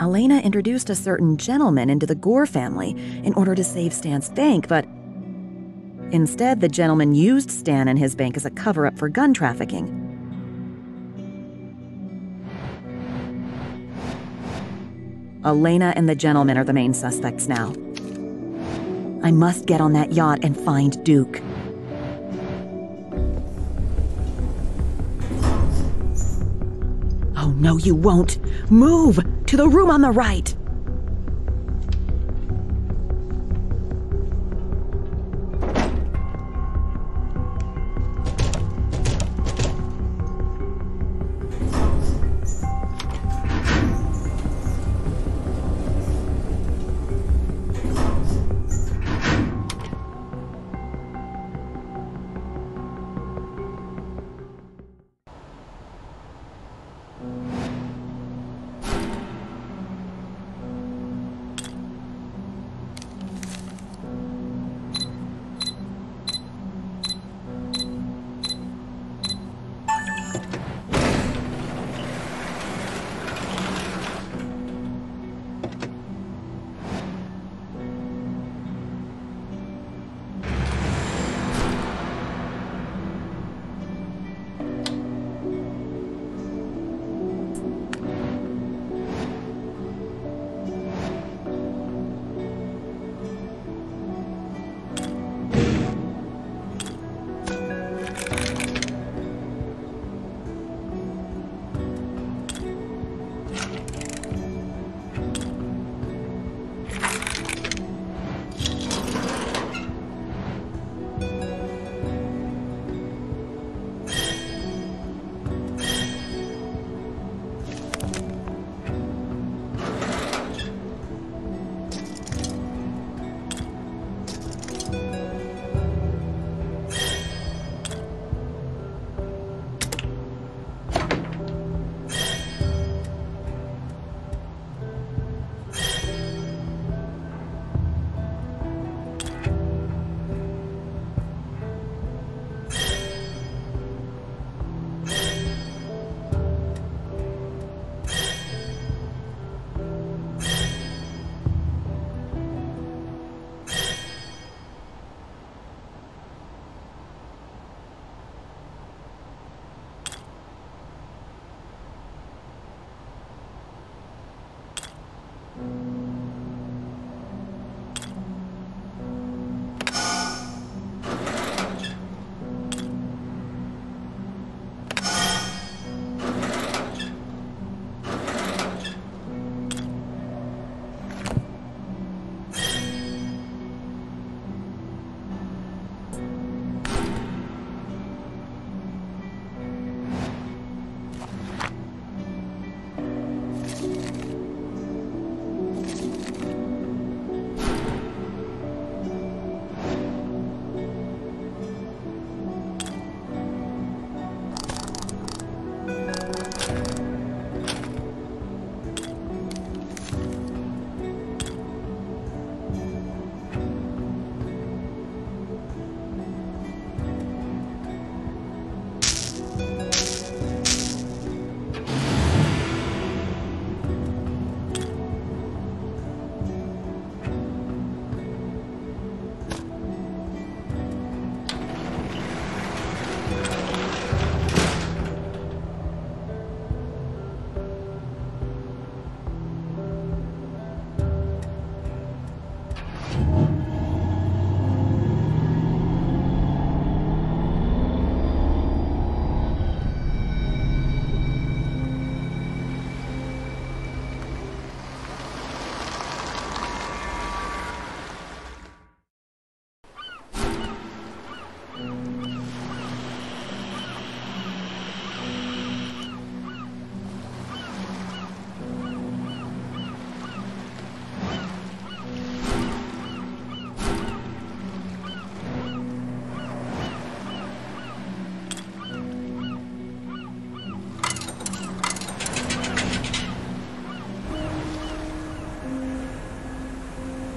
Elena introduced a certain gentleman into the Gore family in order to save Stan's bank, but instead the gentleman used Stan and his bank as a cover-up for gun trafficking. Elena and the gentleman are the main suspects now. I must get on that yacht and find Duke. Oh, no, you won't. Move to the room on the right.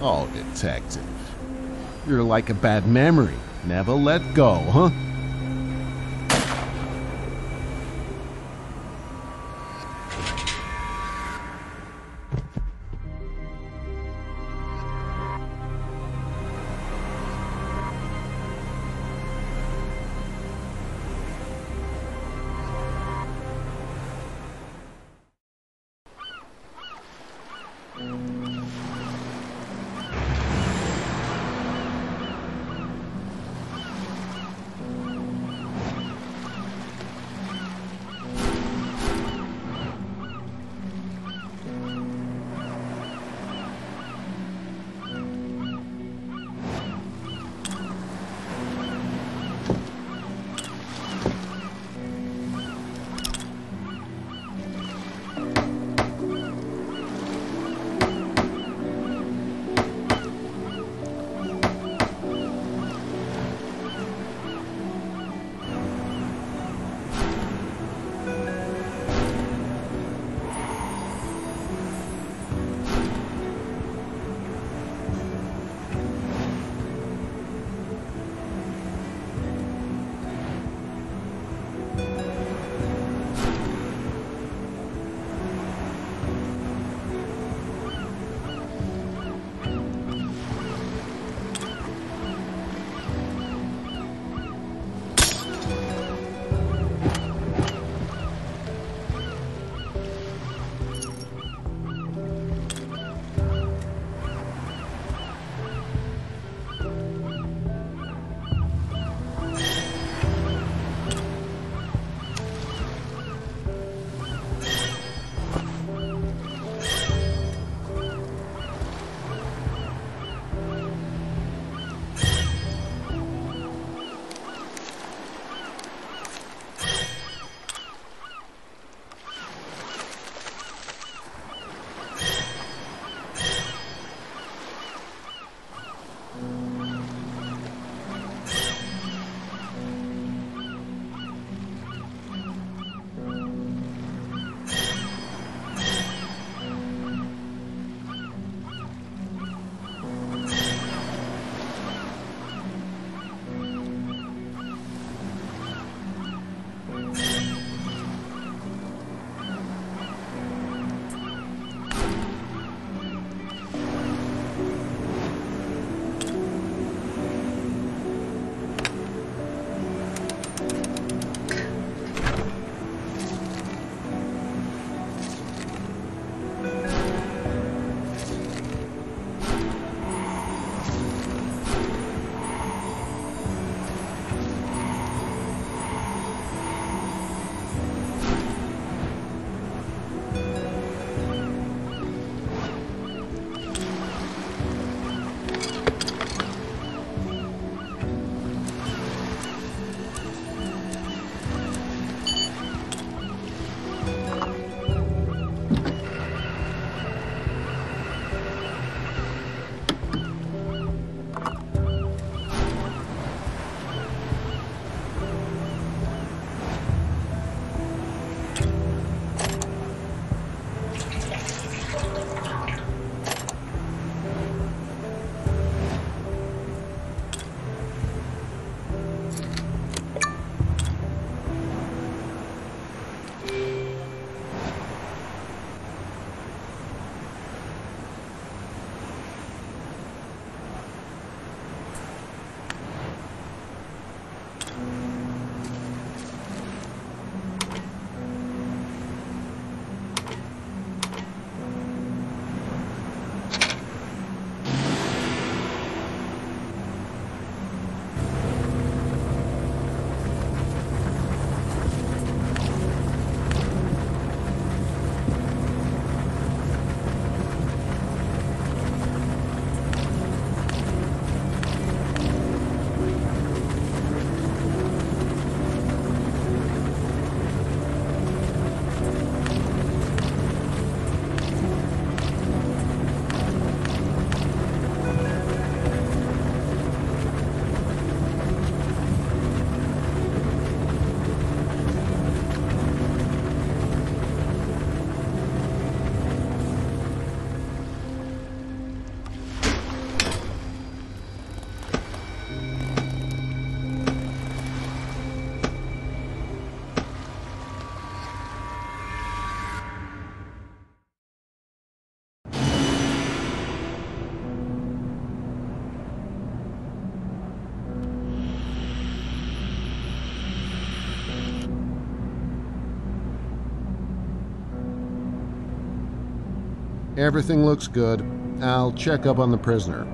Oh, detective. You're like a bad memory. Never let go, huh? Everything looks good. I'll check up on the prisoner.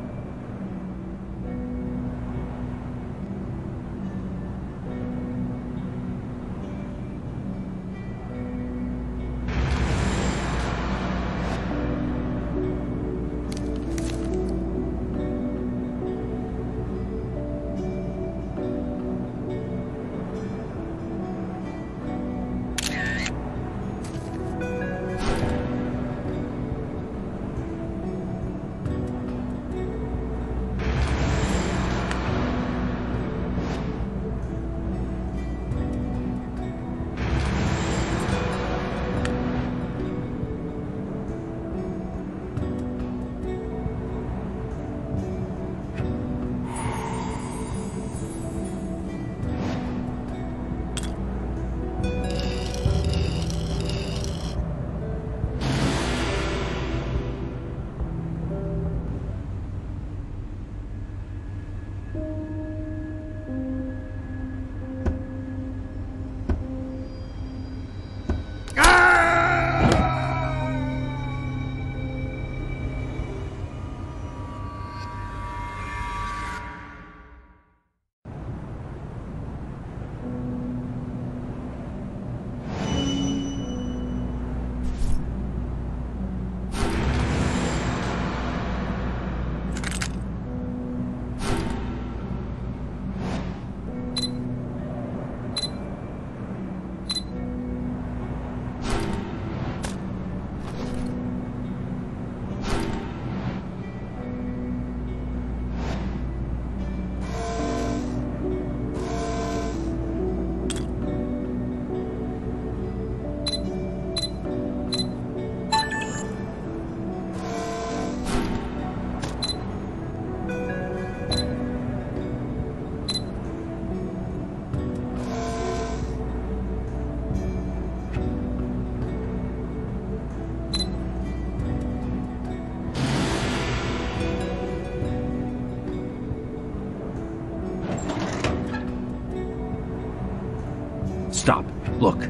Stop. Look.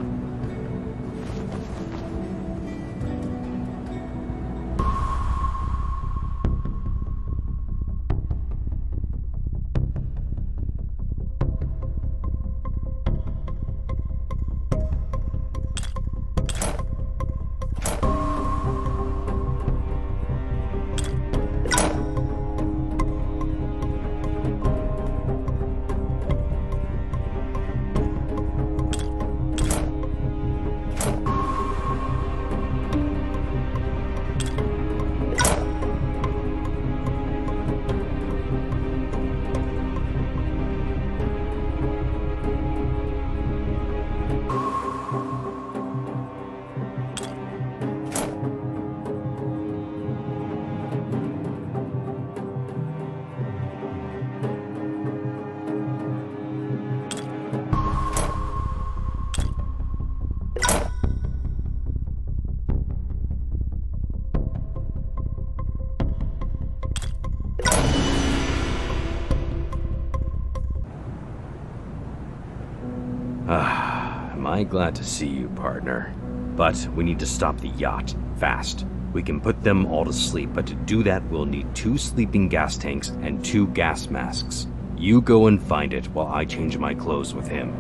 Am I glad to see you, partner. But we need to stop the yacht, fast. We can put them all to sleep, but to do that we'll need 2 sleeping gas tanks and 2 gas masks. You go and find it while I change my clothes with him.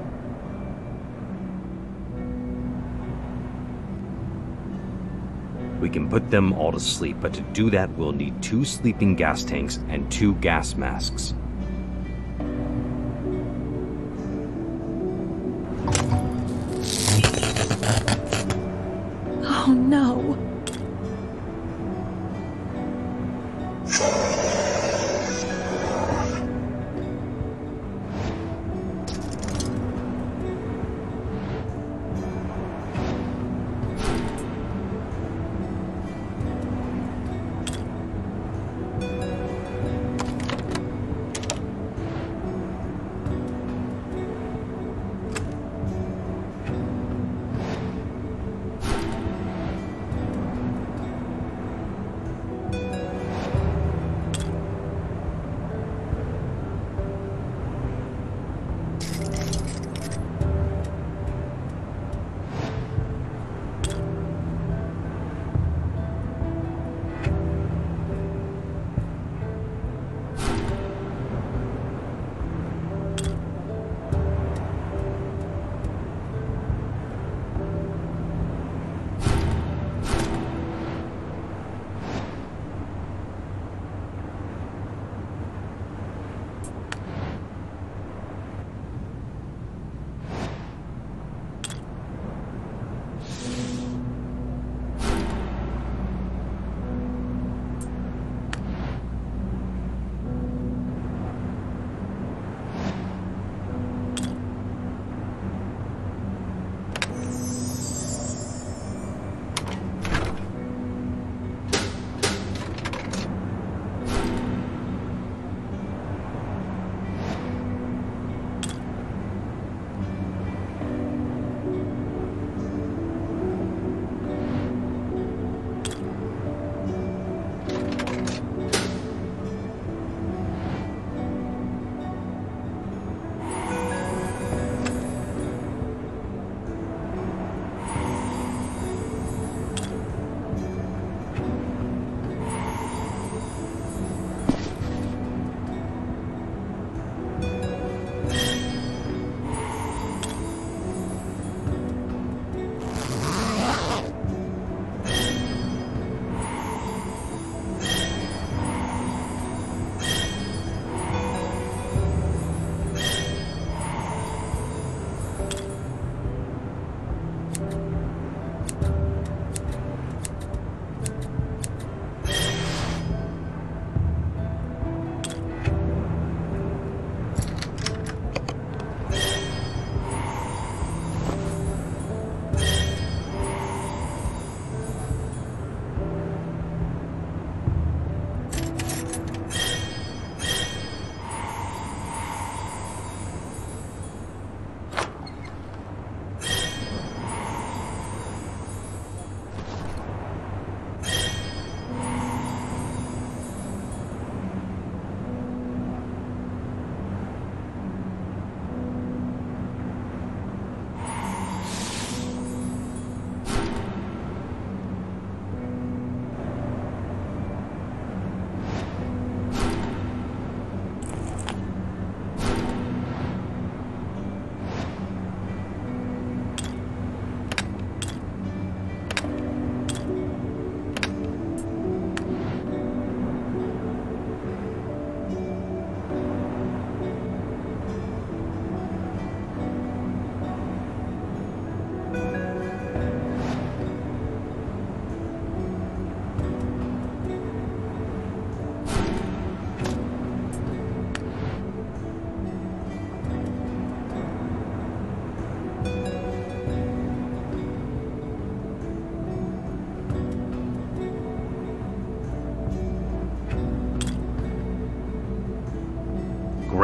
We can put them all to sleep, but to do that we'll need 2 sleeping gas tanks and 2 gas masks.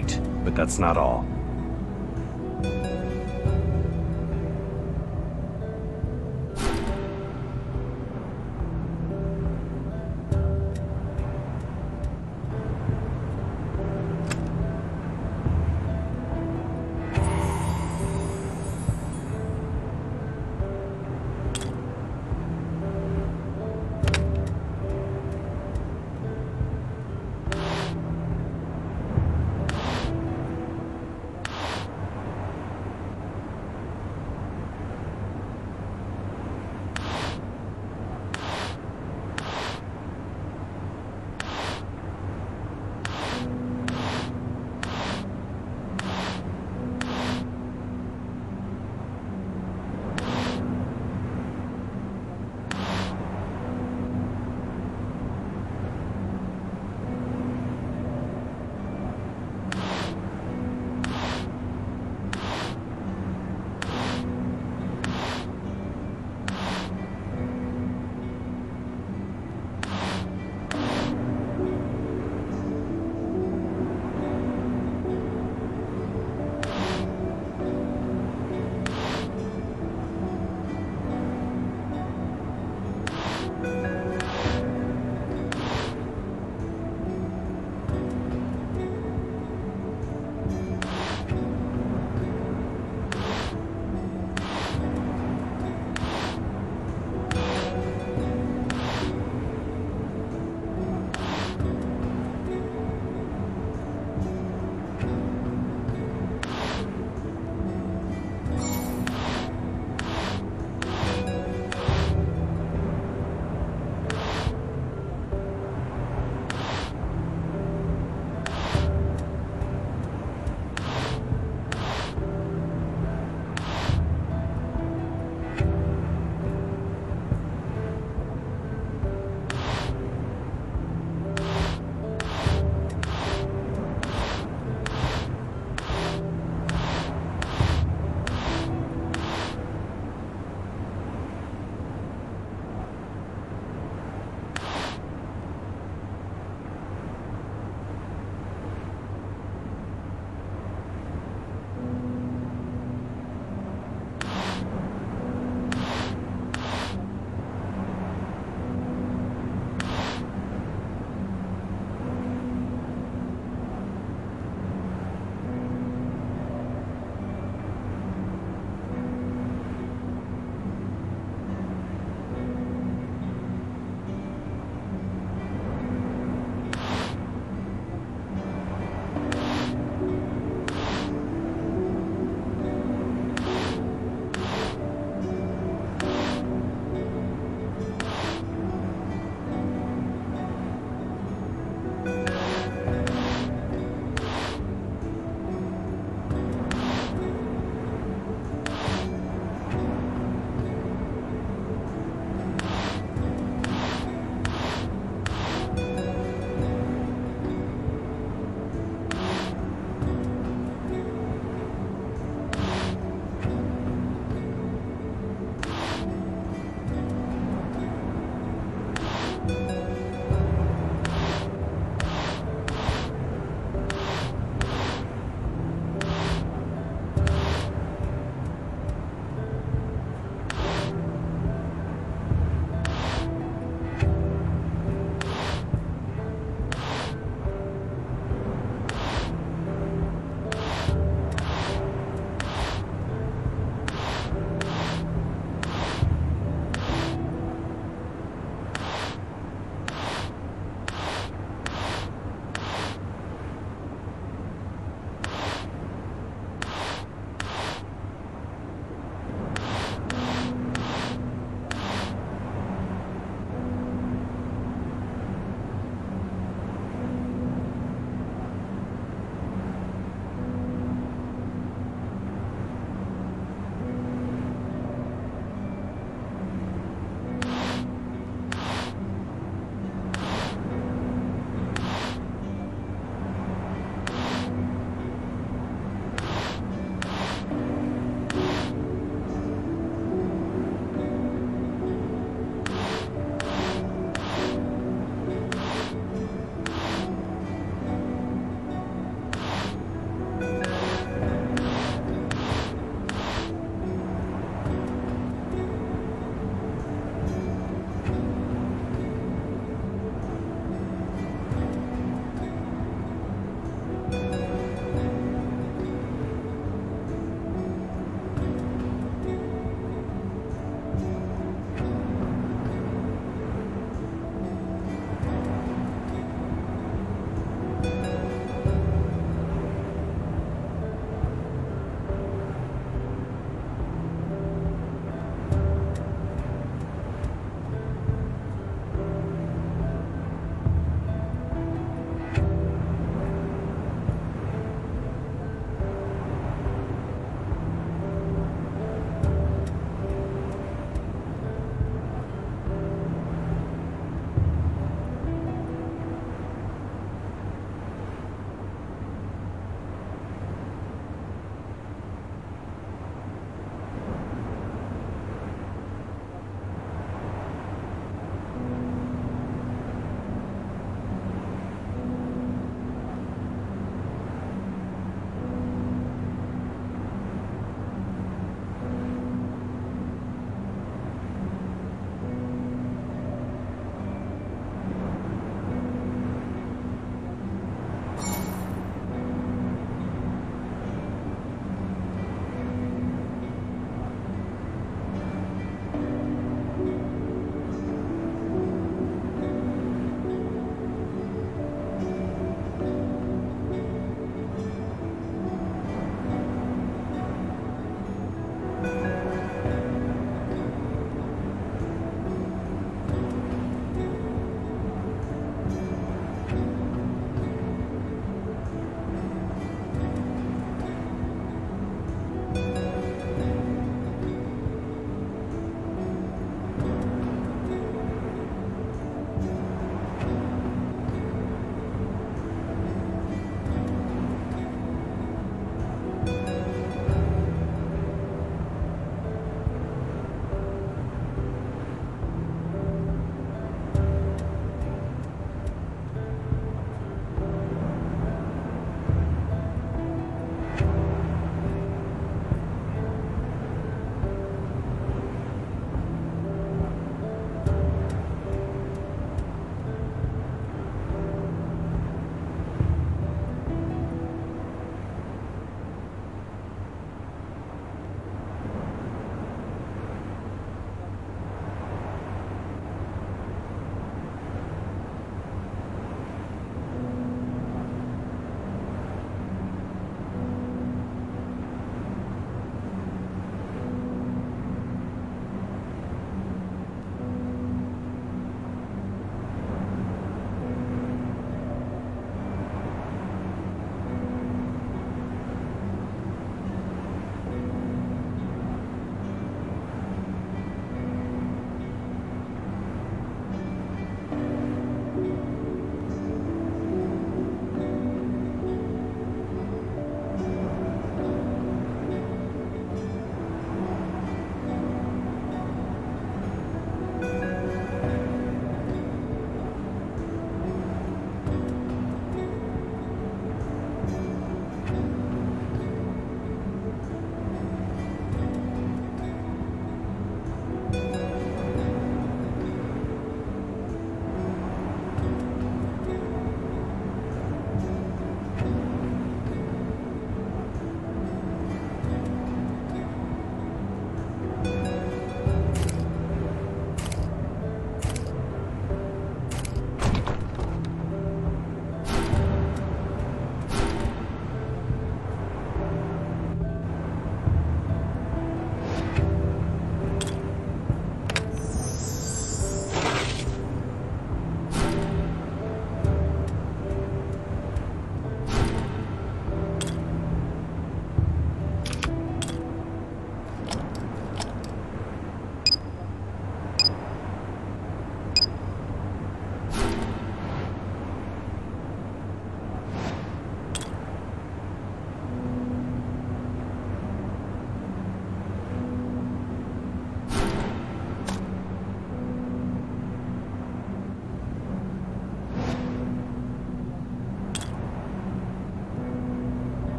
great, but that's not all.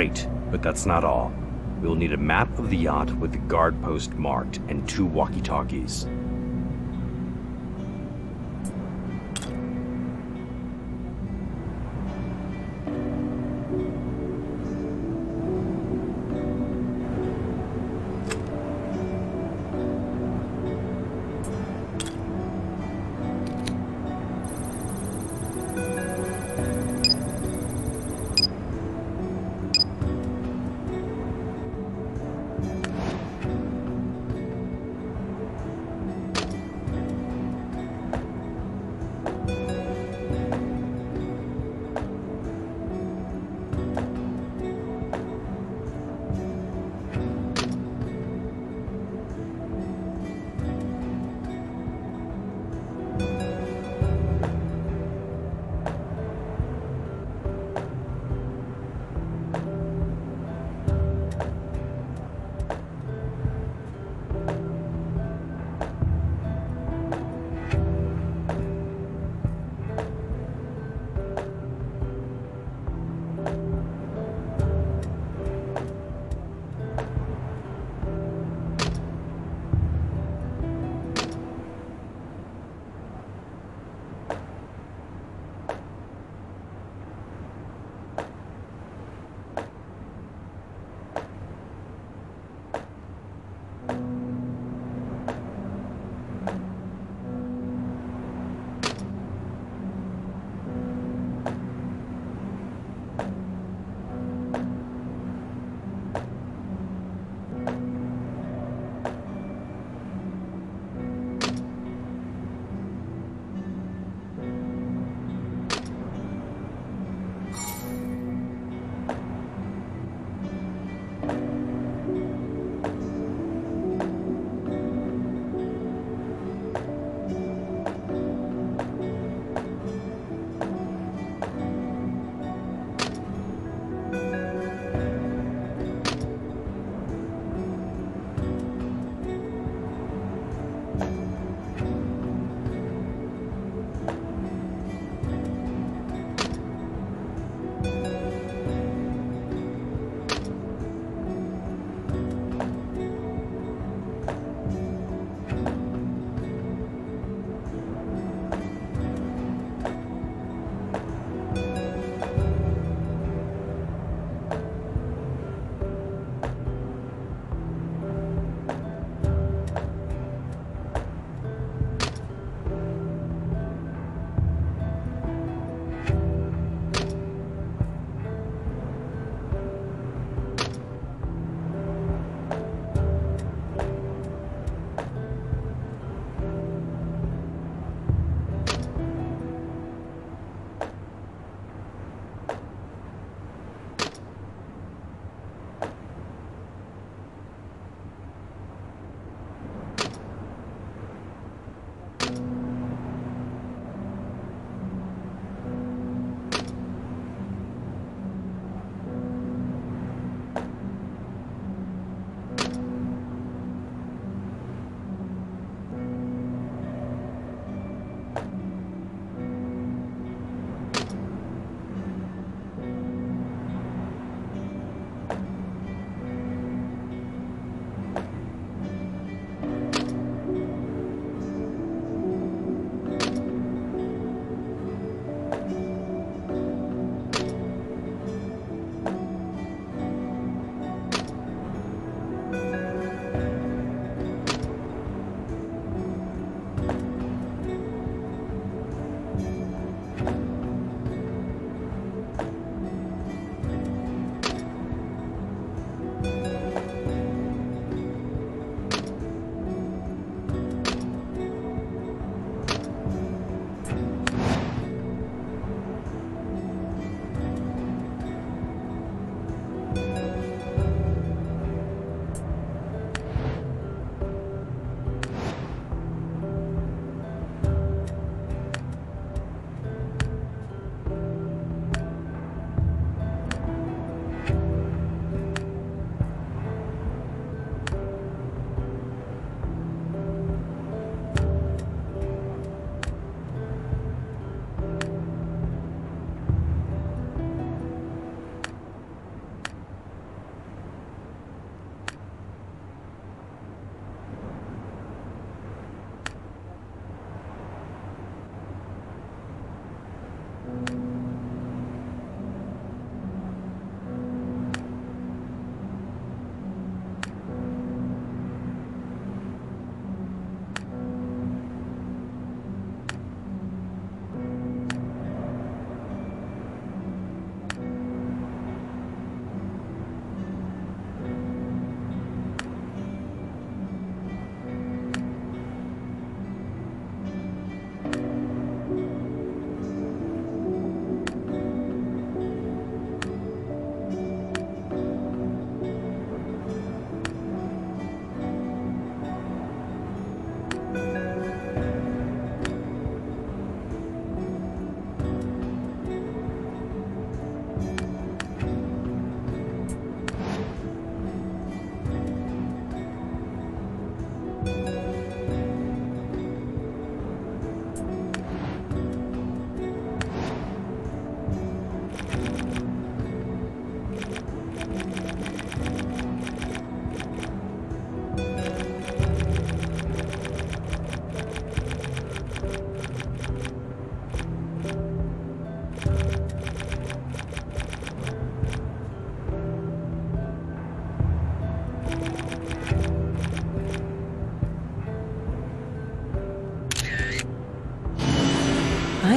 Great, but that's not all. We will need a map of the yacht with the guard post marked and 2 walkie-talkies.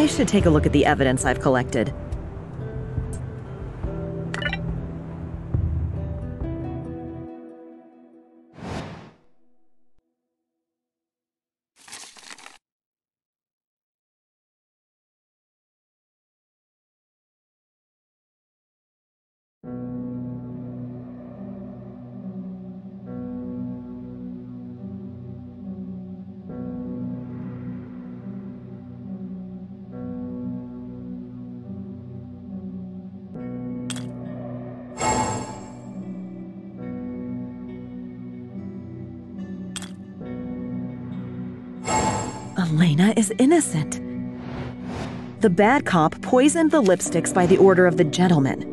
I should take a look at the evidence I've collected. Elena is innocent. The bad cop poisoned the lipsticks by the order of the gentleman.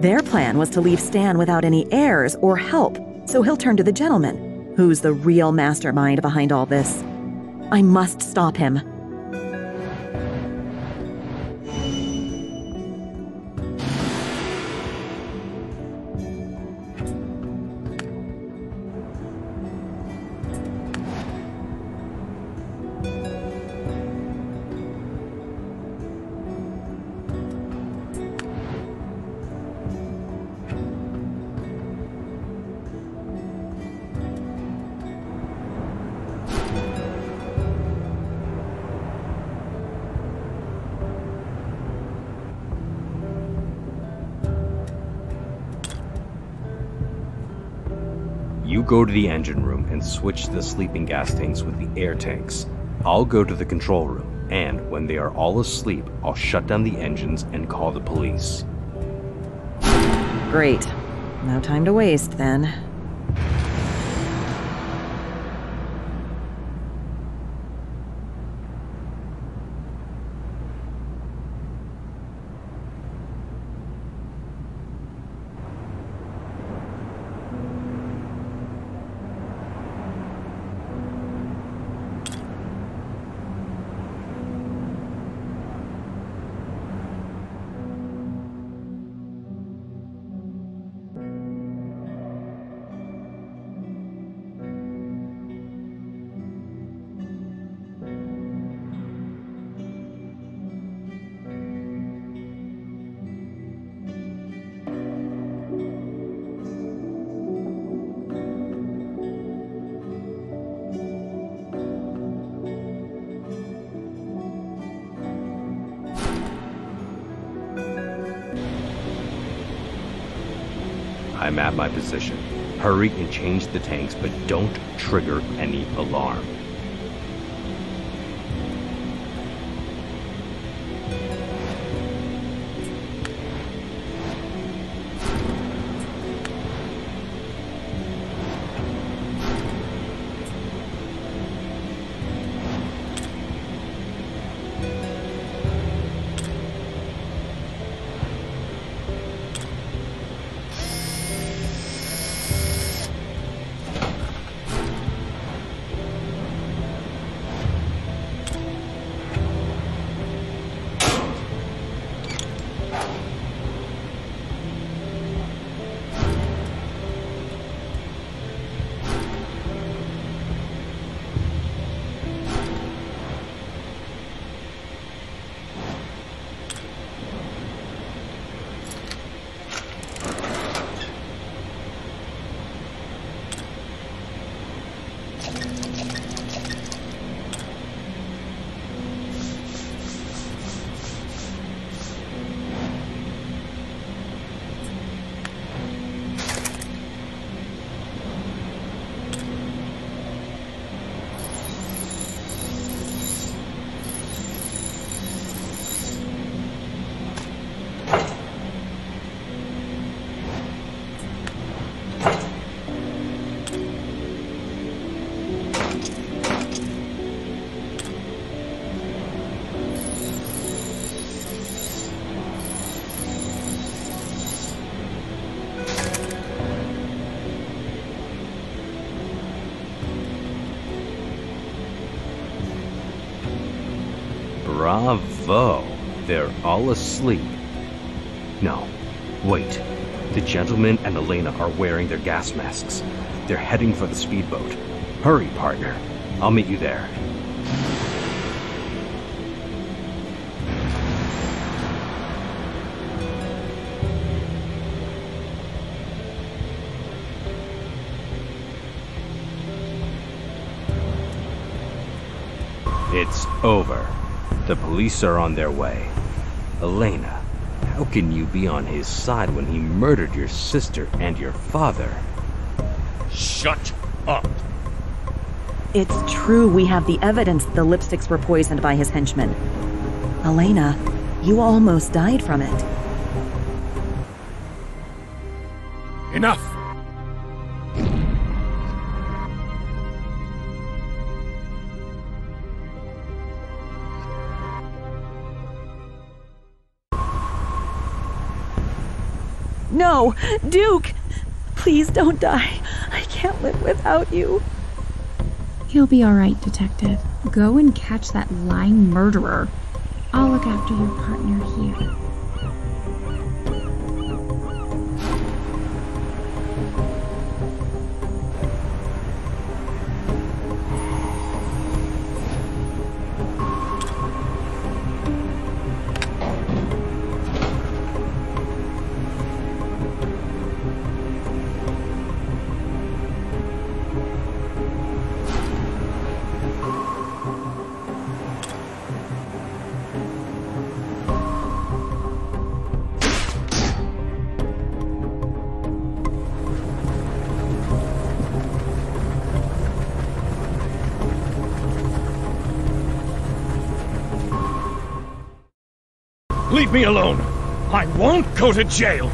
Their plan was to leave Stan without any heirs or help, so he'll turn to the gentleman, who's the real mastermind behind all this. I must stop him. You go to the engine room and switch the sleeping gas tanks with the air tanks. I'll go to the control room, and when they are all asleep, I'll shut down the engines and call the police. Great. No time to waste, then. I'm at my position. Hurry and change the tanks, but don't trigger any alarm. Bravo! They're all asleep. No, wait. The gentleman and Elena are wearing their gas masks. They're heading for the speedboat. Hurry, partner. I'll meet you there. It's over. The police are on their way. Elena, how can you be on his side when he murdered your sister and your father? Shut up! It's true, we have the evidence that the lipsticks were poisoned by his henchmen. Elena, you almost died from it. Enough! No! Duke! Please don't die. I can't live without you. He'll be all right, Detective. Go and catch that lying murderer. I'll look after your partner here. Leave me alone! I won't go to jail!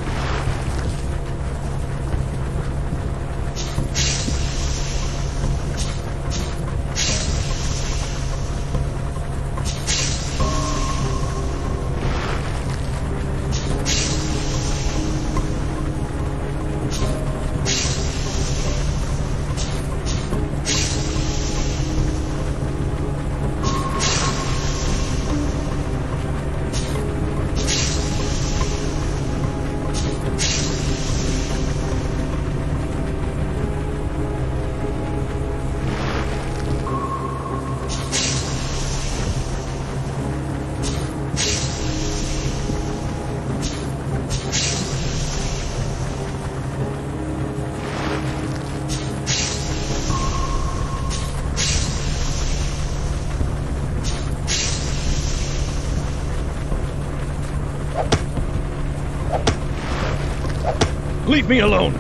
Leave me alone!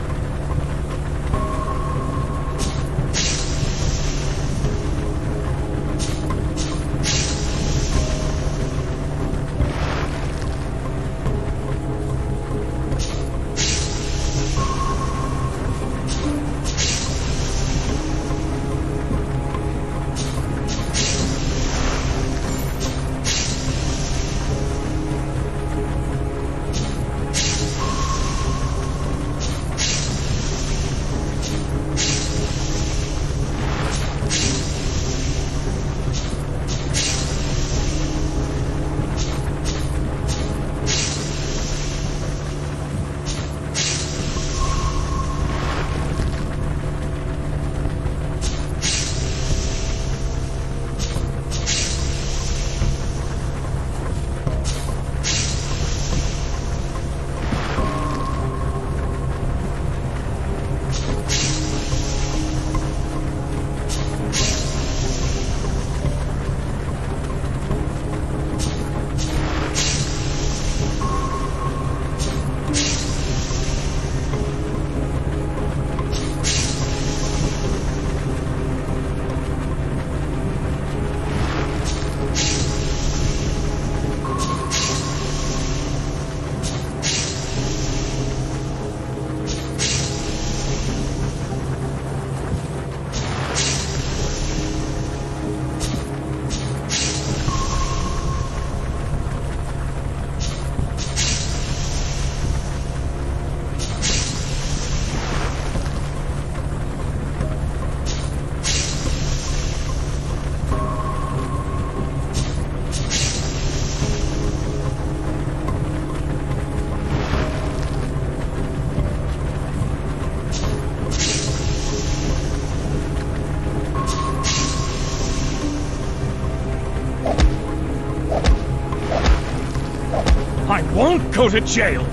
Won't go to jail!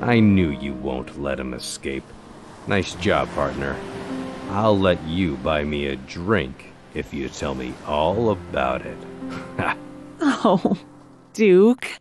I knew you won't let him escape. Nice job, partner. I'll let you buy me a drink if you tell me all about it. Oh, Duke.